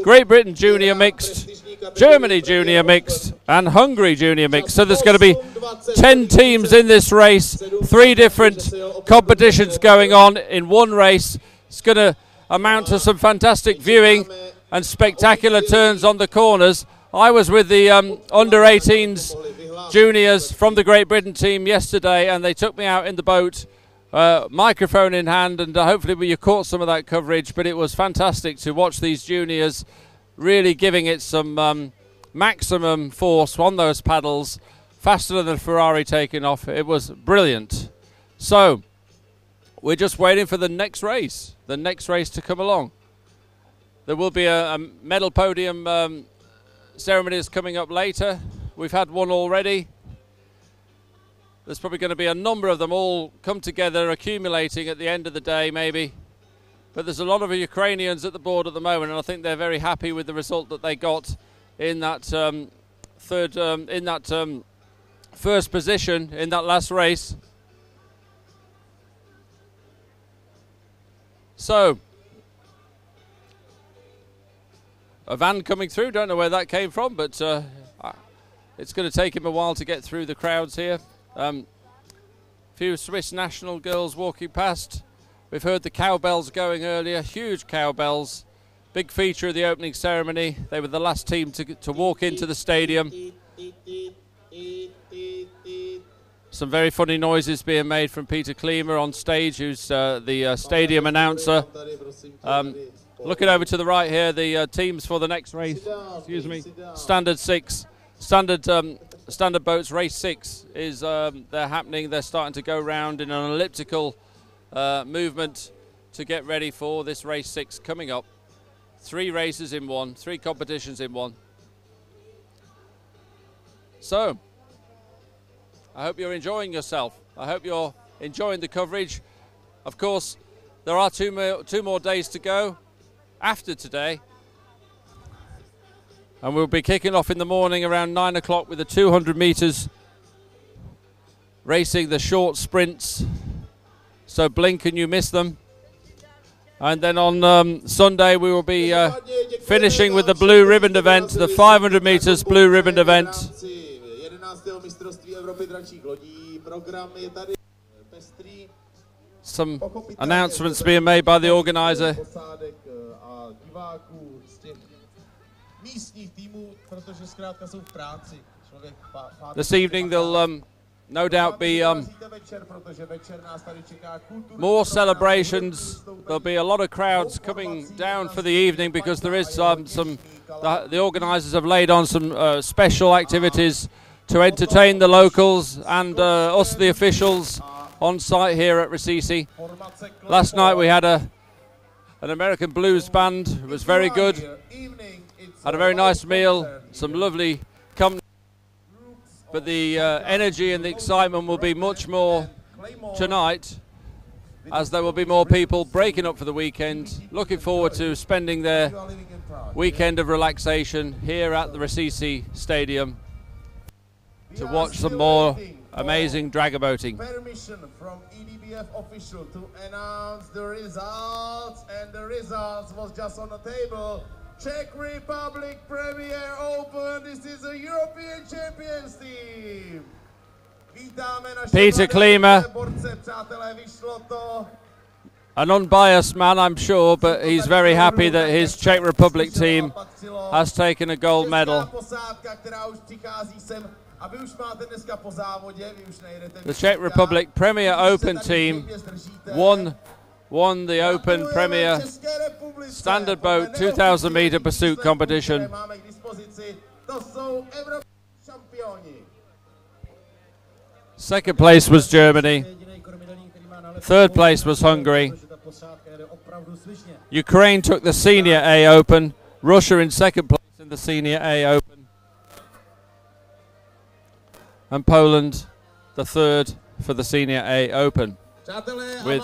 Great Britain junior mixed, Germany junior mixed, and Hungary junior mixed. So there's going to be ten teams in this race, three different competitions going on in one race. It's going to amount to some fantastic viewing and spectacular turns on the corners. I was with the um, under eighteens juniors from the Great Britain team yesterday, and they took me out in the boat, uh, microphone in hand, and uh, hopefully you caught some of that coverage, but it was fantastic to watch these juniors really giving it some um, maximum force on those paddles, faster than Ferrari taking off. It was brilliant. So we're just waiting for the next race, the next race to come along. There will be a, a medal podium um, ceremony is coming up later. We've had one already. There's probably going to be a number of them all come together, accumulating at the end of the day maybe. But there's a lot of Ukrainians at the board at the moment, and I think they're very happy with the result that they got in that um, third, um, in that um, first position in that last race. So a van coming through, don't know where that came from, but uh, it's going to take him a while to get through the crowds here. Um, a few Swiss national girls walking past. We've heard the cowbells going earlier, huge cowbells. Big feature of the opening ceremony. They were the last team to, to walk into the stadium. Some very funny noises being made from Peter Klima on stage, who's uh, the uh, stadium announcer. Um, Looking over to the right here, the uh, teams for the next race, excuse me, standard six, standard um, standard boats race six is, um, they're happening, they're starting to go round in an elliptical uh, movement to get ready for this race six coming up. Three races in one, three competitions in one. So, I hope you're enjoying yourself. I hope you're enjoying the coverage. Of course, there are two more, two more days to go after today, and we'll be kicking off in the morning around nine o'clock with the two hundred meters racing, the short sprints, so blink and you miss them. And then on um, Sunday we will be uh, finishing with the blue ribbon event, the five hundred meters blue ribbon event. Some announcements being made by the organizer. This evening there'll um, no doubt be um, more celebrations. There'll be a lot of crowds coming down for the evening, because there is um, some, the, the organisers have laid on some uh, special activities to entertain the locals and uh, us, the officials, on site here at Rosice. Last night we had a an American blues band. It was very good. Had a very nice meal, some lovely company. But the uh, energy and the excitement will be much more tonight as there will be more people breaking up for the weekend, looking forward to spending their weekend of relaxation here at the Racisi Stadium to watch some more amazing dragon boating. Permission from E D B F official to announce the results, and the results was just on the table. Czech Republic Premier Open, this is a European Champions team. Peter Klima, an unbiased man I'm sure, but he's very happy that his Czech Republic team has taken a gold medal. The Czech Republic Premier Open team won, won the Open Premier Standard Boat two thousand meter pursuit competition. Second place was Germany, third place was Hungary, Ukraine took the Senior A Open, Russia in second place in the Senior A Open, and Poland the third for the Senior A Open. With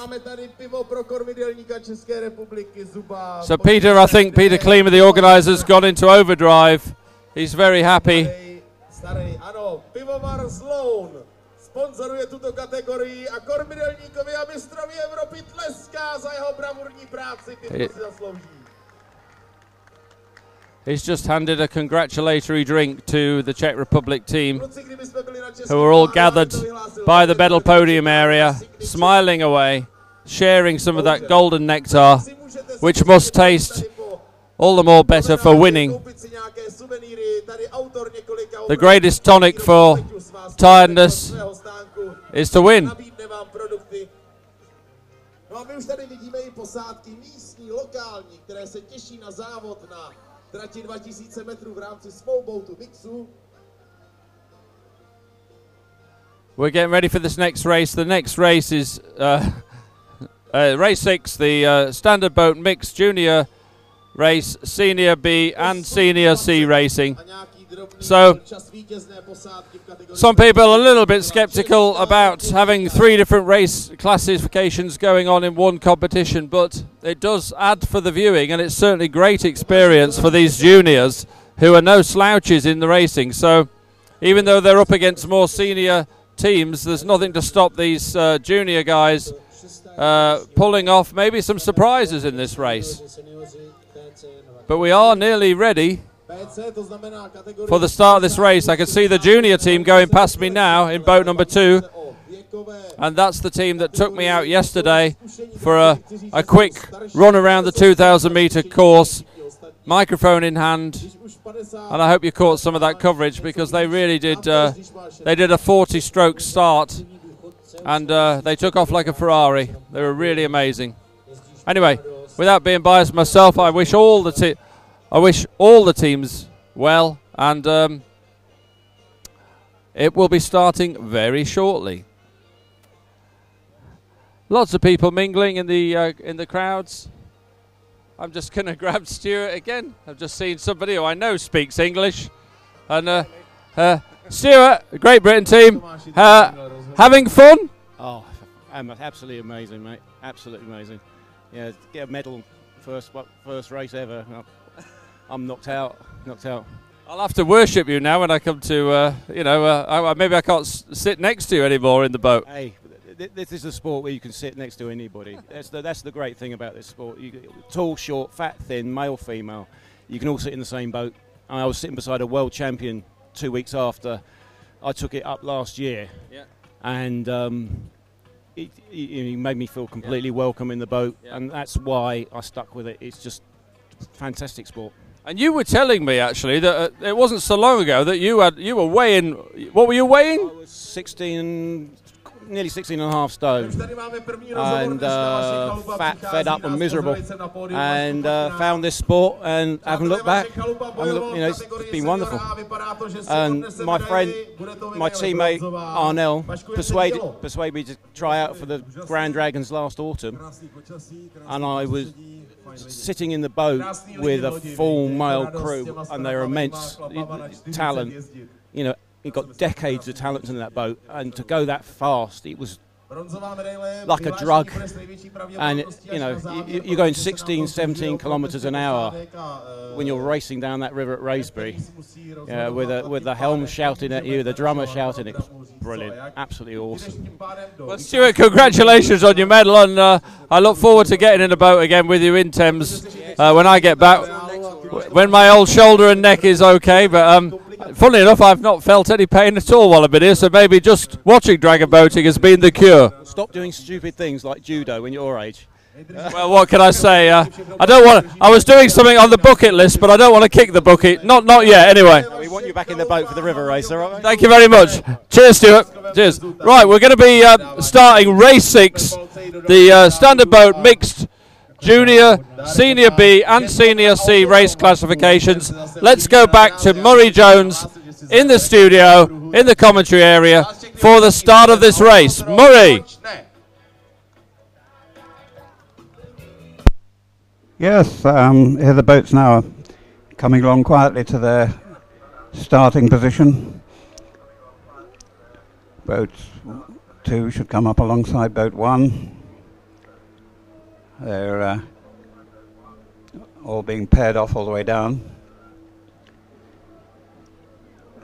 so Peter, I think Peter Klima, the organizer, has gone into overdrive. He's very happy. Sponzoruje tuto kategorii a kormidelníkovi a mistrovi Evropy tleská za jeho bravurní práci, který si zaslouží. He's just handed a congratulatory drink to the Czech Republic team, who are all gathered by the medal podium area, smiling away, sharing some of that golden nectar, which must taste all the more better for winning. The greatest tonic for tiredness is to win. We're getting ready for this next race. The next race is uh, uh, race six, the uh, standard boat mixed junior race, Senior B and Senior C racing. So some people are a little bit skeptical about having three different race classifications going on in one competition, but it does add for the viewing, and it's certainly great experience for these juniors who are no slouches in the racing. So even though they're up against more senior teams, there's nothing to stop these uh, junior guys uh, pulling off maybe some surprises in this race. But we are nearly ready for the start of this race. I can see the junior team going past me now in boat number two. And that's the team that took me out yesterday for a, a quick run around the two thousand meter course, microphone in hand. And I hope you caught some of that coverage, because they really did, uh, they did a forty stroke start. And uh, they took off like a Ferrari. They were really amazing. Anyway, without being biased myself, I wish all the te I wish all the teams well, and um, it will be starting very shortly. Lots of people mingling in the uh, in the crowds. I'm just going to grab Stuart again. I've just seen somebody who I know speaks English, and uh, uh, Stuart, Great Britain team, uh, having fun. Oh, absolutely amazing, mate! Absolutely amazing. Yeah, get a medal, first first race ever. I'm knocked out, knocked out. I'll have to worship you now when I come to, uh, you know, uh, I, maybe I can't s sit next to you anymore in the boat. Hey, th this is a sport where you can sit next to anybody. That's the that's the great thing about this sport. You, tall, short, fat, thin, male, female, you can all sit in the same boat. I was sitting beside a world champion two weeks after I took it up last year, yeah, and. Um, It, it made me feel completely, yeah, welcome in the boat, yeah, and that's why I stuck with it. It's just fantastic sport. And you were telling me actually that uh, it wasn't so long ago that you had you were weighing. What were you weighing? I was sixteen, nearly sixteen and a half stone, and uh, fat, fed up, and miserable. And uh, found this sport and haven't looked back. Haven't looked, you know, it's, it's been wonderful. And my friend, my teammate Arnel, persuaded persuaded me to try out for the Grand Dragons last autumn, and I was sitting in the boat with a full male crew, and they're immense talent. You know. He got decades of talent in that boat, and to go that fast, it was like a drug, and you know you, you're going sixteen, seventeen kilometers an hour when you're racing down that river at Raysbury, uh, with a, with the helm shouting at you, the drummer shouting at you. Brilliant, absolutely awesome. Well, Stuart, congratulations on your medal, and uh, I look forward to getting in a boat again with you in Thames uh, when I get back, when my old shoulder and neck is okay, but. Um, Funnily enough, I've not felt any pain at all while I've been here, so maybe just watching dragon boating has been the cure. Stop doing stupid things like judo when you're our age. Well, what can I say? Uh, I don't want. I was doing something on the bucket list, but I don't want to kick the bucket. Not, not yet. Anyway. We want you back in the boat for the river race, all right? Thank you very much. Cheers, Stuart. Cheers. Right, we're going to be uh, starting race six, the uh, standard boat mixed Junior, Senior B and Senior C race classifications. Let's go back to Murray Jones in the studio, in the commentary area, for the start of this race. Murray. Yes, um, here the boats now are coming along quietly to their starting position. Boat two should come up alongside boat one. They're uh, all being paired off all the way down.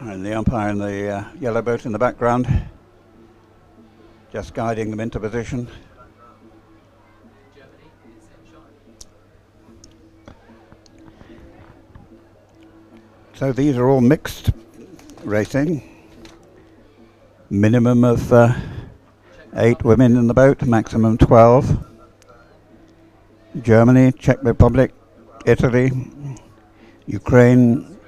And the umpire in the uh, yellow boat in the background, just guiding them into position. So these are all mixed racing. Minimum of uh, eight women in the boat, maximum twelve. Germany, Czech Republic, Italy, Ukraine,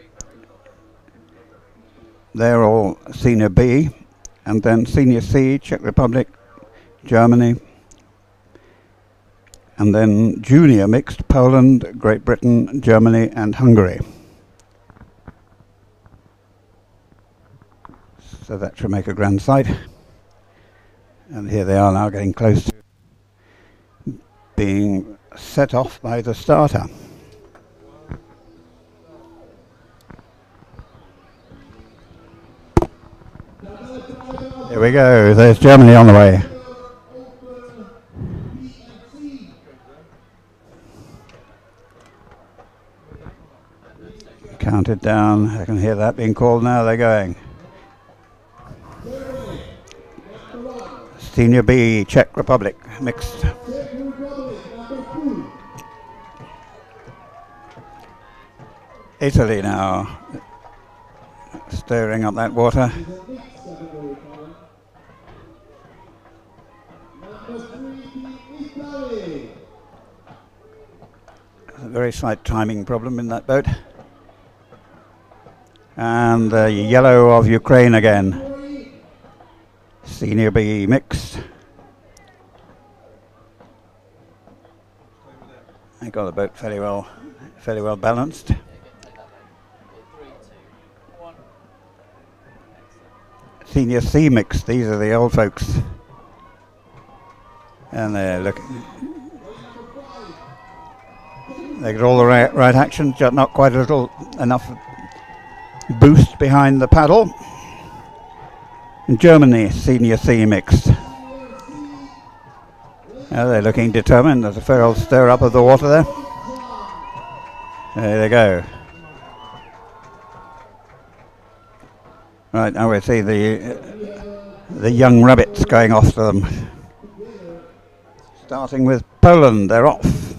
they're all Senior B, and then Senior C, Czech Republic, Germany, and then Junior Mixed, Poland, Great Britain, Germany and Hungary. So that should make a grand sight. And here they are now getting close to being set off by the starter. Here we go, there's Germany on the way. Counted down, I can hear that being called now, they're going. Senior B, Czech Republic, mixed. Italy now, stirring up that water. A very slight timing problem in that boat. And the yellow of Ukraine again. Senior B mixed. I got the boat fairly well, fairly well balanced. Senior C mix, these are the old folks. And they're looking. They get all the right, right action, just not quite a little enough boost behind the paddle. And Germany, Senior C mixed. Now they're looking determined. There's a fair old stir up of the water there. There they go. Right, now we see the uh, the young rabbits going off to them. Starting with Poland, they're off.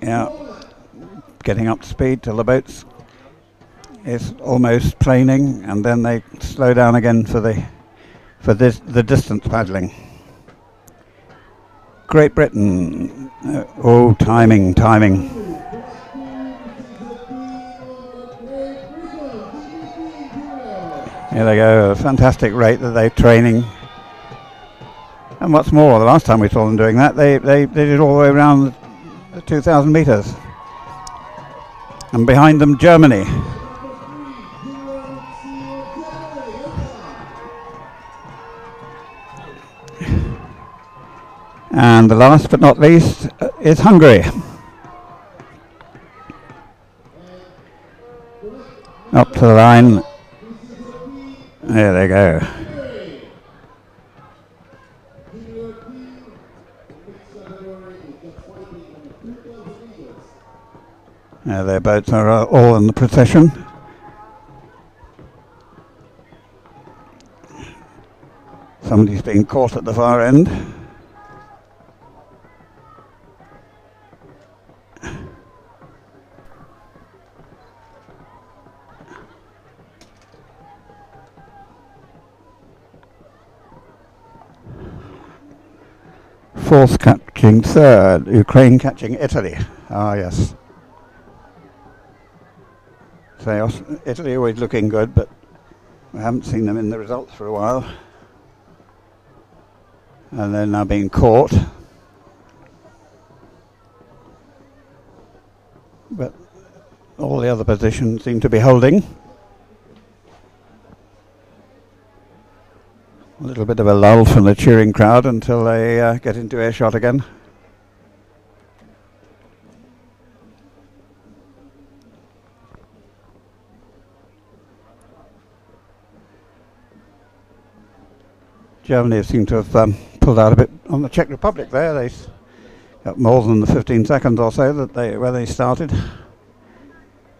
Yeah, getting up to speed till the boat's is almost planing, and then they slow down again for the for this the distance paddling. Great Britain, uh, oh timing, timing. Here they go, a fantastic rate that they're training. And what's more, the last time we saw them doing that, they, they, they did it all the way around the two thousand metres. And behind them, Germany. And the last but not least uh, is Hungary. Up to the line. There they go. Now their boats are all in the procession. Somebody's being caught at the far end. Fourth catching third, Ukraine catching Italy. Ah, yes. So Italy always looking good, but we haven't seen them in the results for a while. And they're now being caught. But all the other positions seem to be holding. A little bit of a lull from the cheering crowd until they uh, get into airshot again. Germany seem to have um, pulled out a bit on the Czech Republic there. They got more than the fifteen seconds or so that they where they started.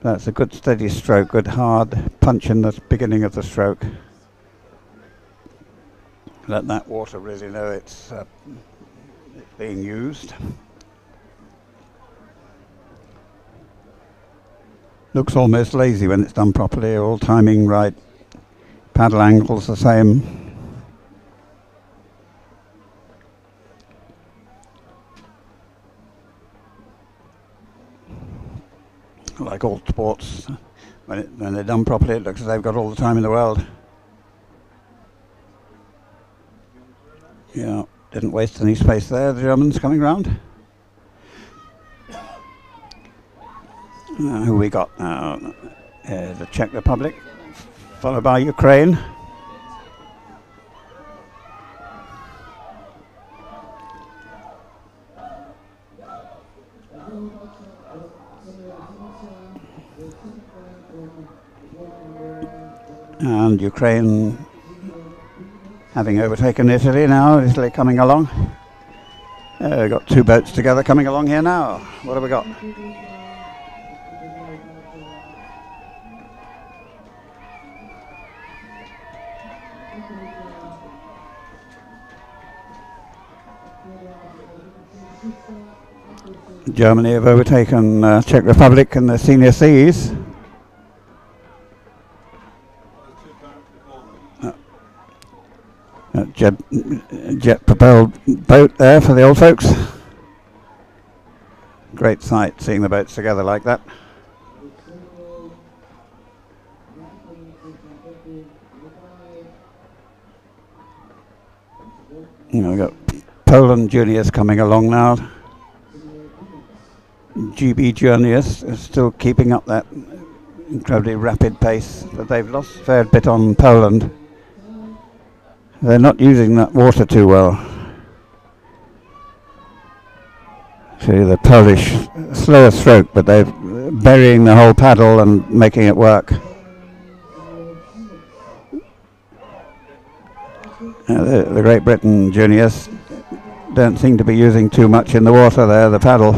That's a good steady stroke, good hard punch in the beginning of the stroke. Let that water really know it's, uh, it's being used. Looks almost lazy when it's done properly, all timing right, paddle angles the same. Like all sports, when, it, when they're done properly, it looks as like they've got all the time in the world. Yeah, didn't waste any space there, the Germans coming round. Uh, who we got now? Uh, the Czech Republic, followed by Ukraine. And Ukraine having overtaken Italy now, Italy coming along. Uh, we've got two boats together coming along here now. What have we got? Germany have overtaken uh, Czech Republic and the senior Cs. A jet, jet propelled boat there for the old folks. Great sight seeing the boats together like that. You know, we've got Poland juniors coming along now. G B juniors are still keeping up that incredibly rapid pace, but they've lost a fair bit on Poland. They're not using that water too well. See the Polish, slower stroke, but they're burying the whole paddle and making it work. Uh, the, the Great Britain juniors don't seem to be using too much in the water there, the paddle.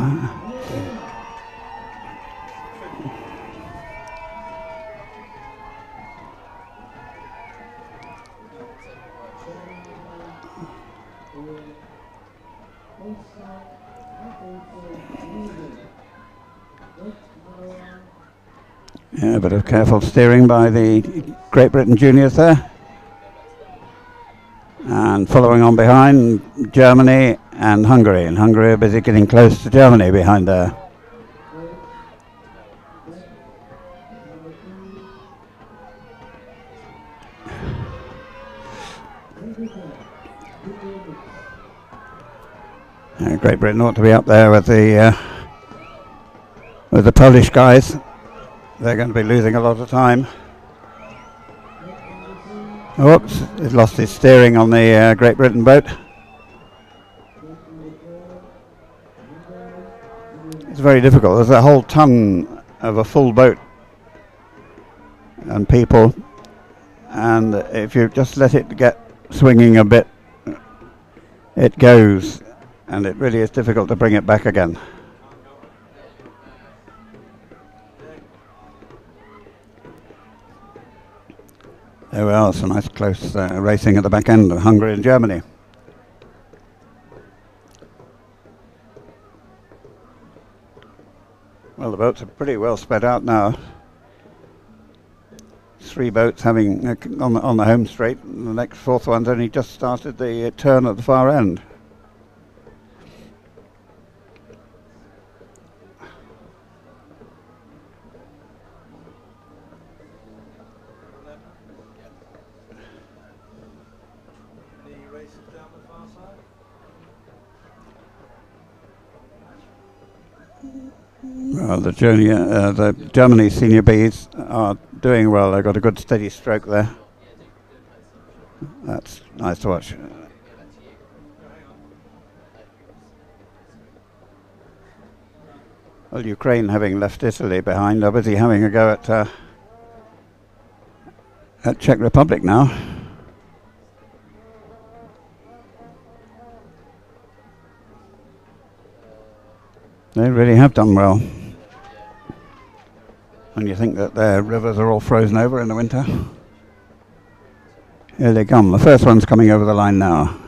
Yeah, a bit of careful steering by the Great Britain juniors there. And following on behind, Germany and Hungary. And Hungary are busy getting close to Germany behind there. Yeah, Great Britain ought to be up there with the, uh, with the Polish guys. They're going to be losing a lot of time. Oops, it lost its steering on the uh, Great Britain boat. It's very difficult. There's a whole ton of a full boat and people, and if you just let it get swinging a bit, it goes, and it really is difficult to bring it back again. There we are, some nice close uh, racing at the back end of Hungary and Germany. Well, the boats are pretty well spread out now. Three boats having uh, on, the, on the home straight, and the next fourth one's only just started the uh, turn at the far end. Well, the, junior, uh, the Germany senior Bs are doing well. They've got a good steady stroke there. That's nice to watch. Well, Ukraine, having left Italy behind, are busy having a go at, uh, at Czech Republic now. They really have done well. And you think that their rivers are all frozen over in the winter? Here they come. The first one's coming over the line now.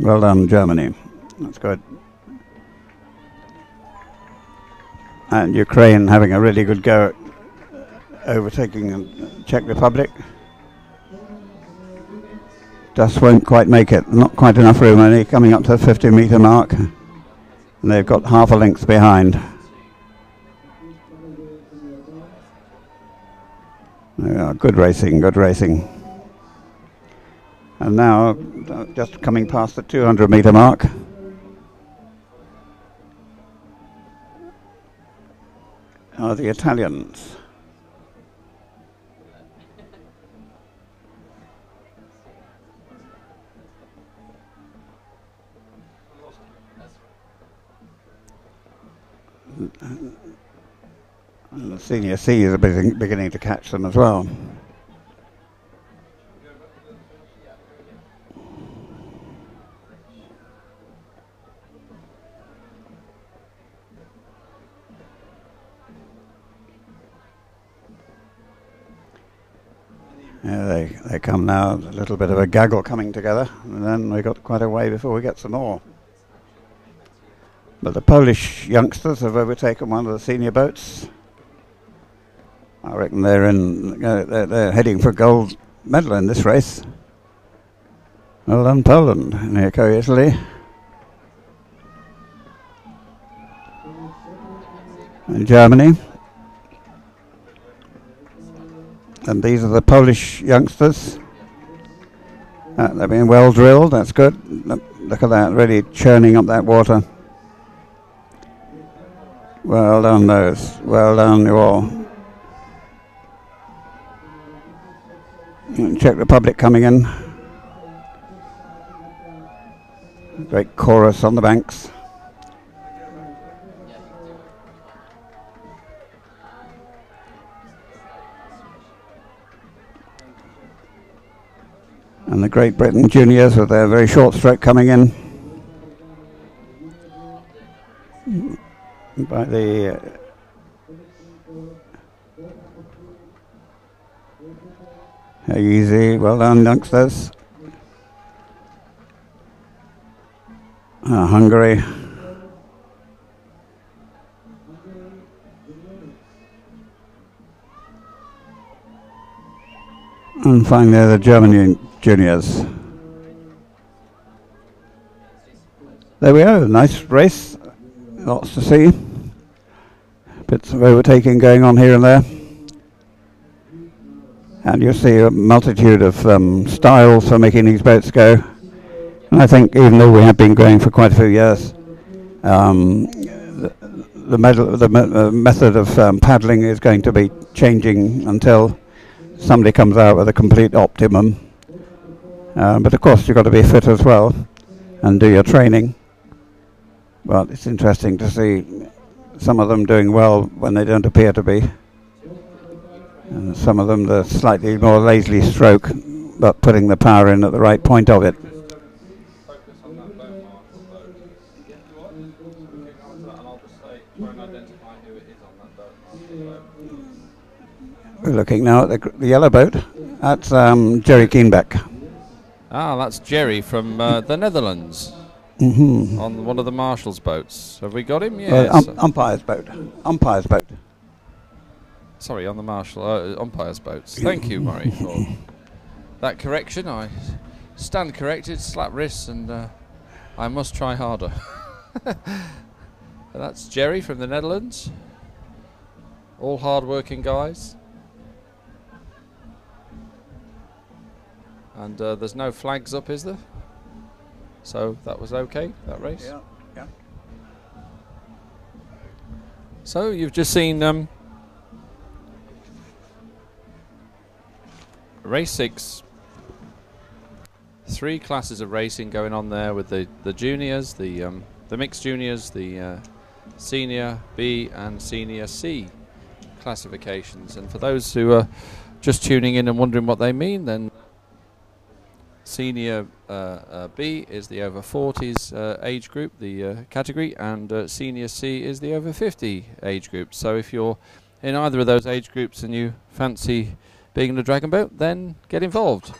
Well done, Germany. That's good. And Ukraine having a really good go at overtaking Czech Republic. Just won't quite make it. Not quite enough room, only coming up to the fifty meter mark. And they've got half a length behind. There we are, good racing, good racing. And now, uh, just coming past the two hundred meter mark. Are the Italians. And the senior Cs are beginning to catch them as well. Yeah, they, they come now, a little bit of a gaggle coming together, and then we've got quite a way before we get some more. But the Polish youngsters have overtaken one of the senior boats. I reckon they're in. Uh, they're, they're heading for a gold medal in this race. Well done, Poland. And here go Italy. And Germany. And these are the Polish youngsters. Uh, they're being well drilled. That's good. Look, look at that, really churning up that water. Well done, those. Well done, you all. And Czech Republic coming in. Great chorus on the banks. And the Great Britain juniors with their very short stroke coming in. By the uh, how easy, well done, youngsters. Uh, Hungary. And finally, the German juniors. There we are, nice race. Lots to see. Bits of overtaking going on here and there. And you see a multitude of um, styles for making these boats go. And I think even though we have been going for quite a few years, um, the, the, medal, the me uh, method of um, paddling is going to be changing until somebody comes out with a complete optimum. Uh, but of course you've got to be fit as well and do your training. But it's interesting to see some of them doing well when they don't appear to be. and some of them the slightly more lazily stroke, but putting the power in at the right point of it. We're looking now at the, the yellow boat. That's um, Jerry Keenbeck. Ah, that's Jerry from uh, the Netherlands. Mm-hmm. On one of the marshal's boats. Have we got him? Yes. Uh, um, umpire's boat. Umpire's boat. Sorry, on the marshal. Uh, umpire's boats. Thank you, Murray, for that correction. I stand corrected, slap wrists, and uh, I must try harder. That's Jerry from the Netherlands. All hard-working guys. And uh, there's no flags up, is there? So that was okay, that race? Yeah, yeah. So you've just seen um, race six. Three classes of racing going on there with the, the juniors, the, um, the mixed juniors, the uh, senior B and senior C classifications. And for those who are just tuning in and wondering what they mean, then Senior uh, uh, B is the over forties uh, age group, the uh, category, and uh, Senior C is the over fifty age group. So if you're in either of those age groups and you fancy being in a Dragon Boat, then get involved.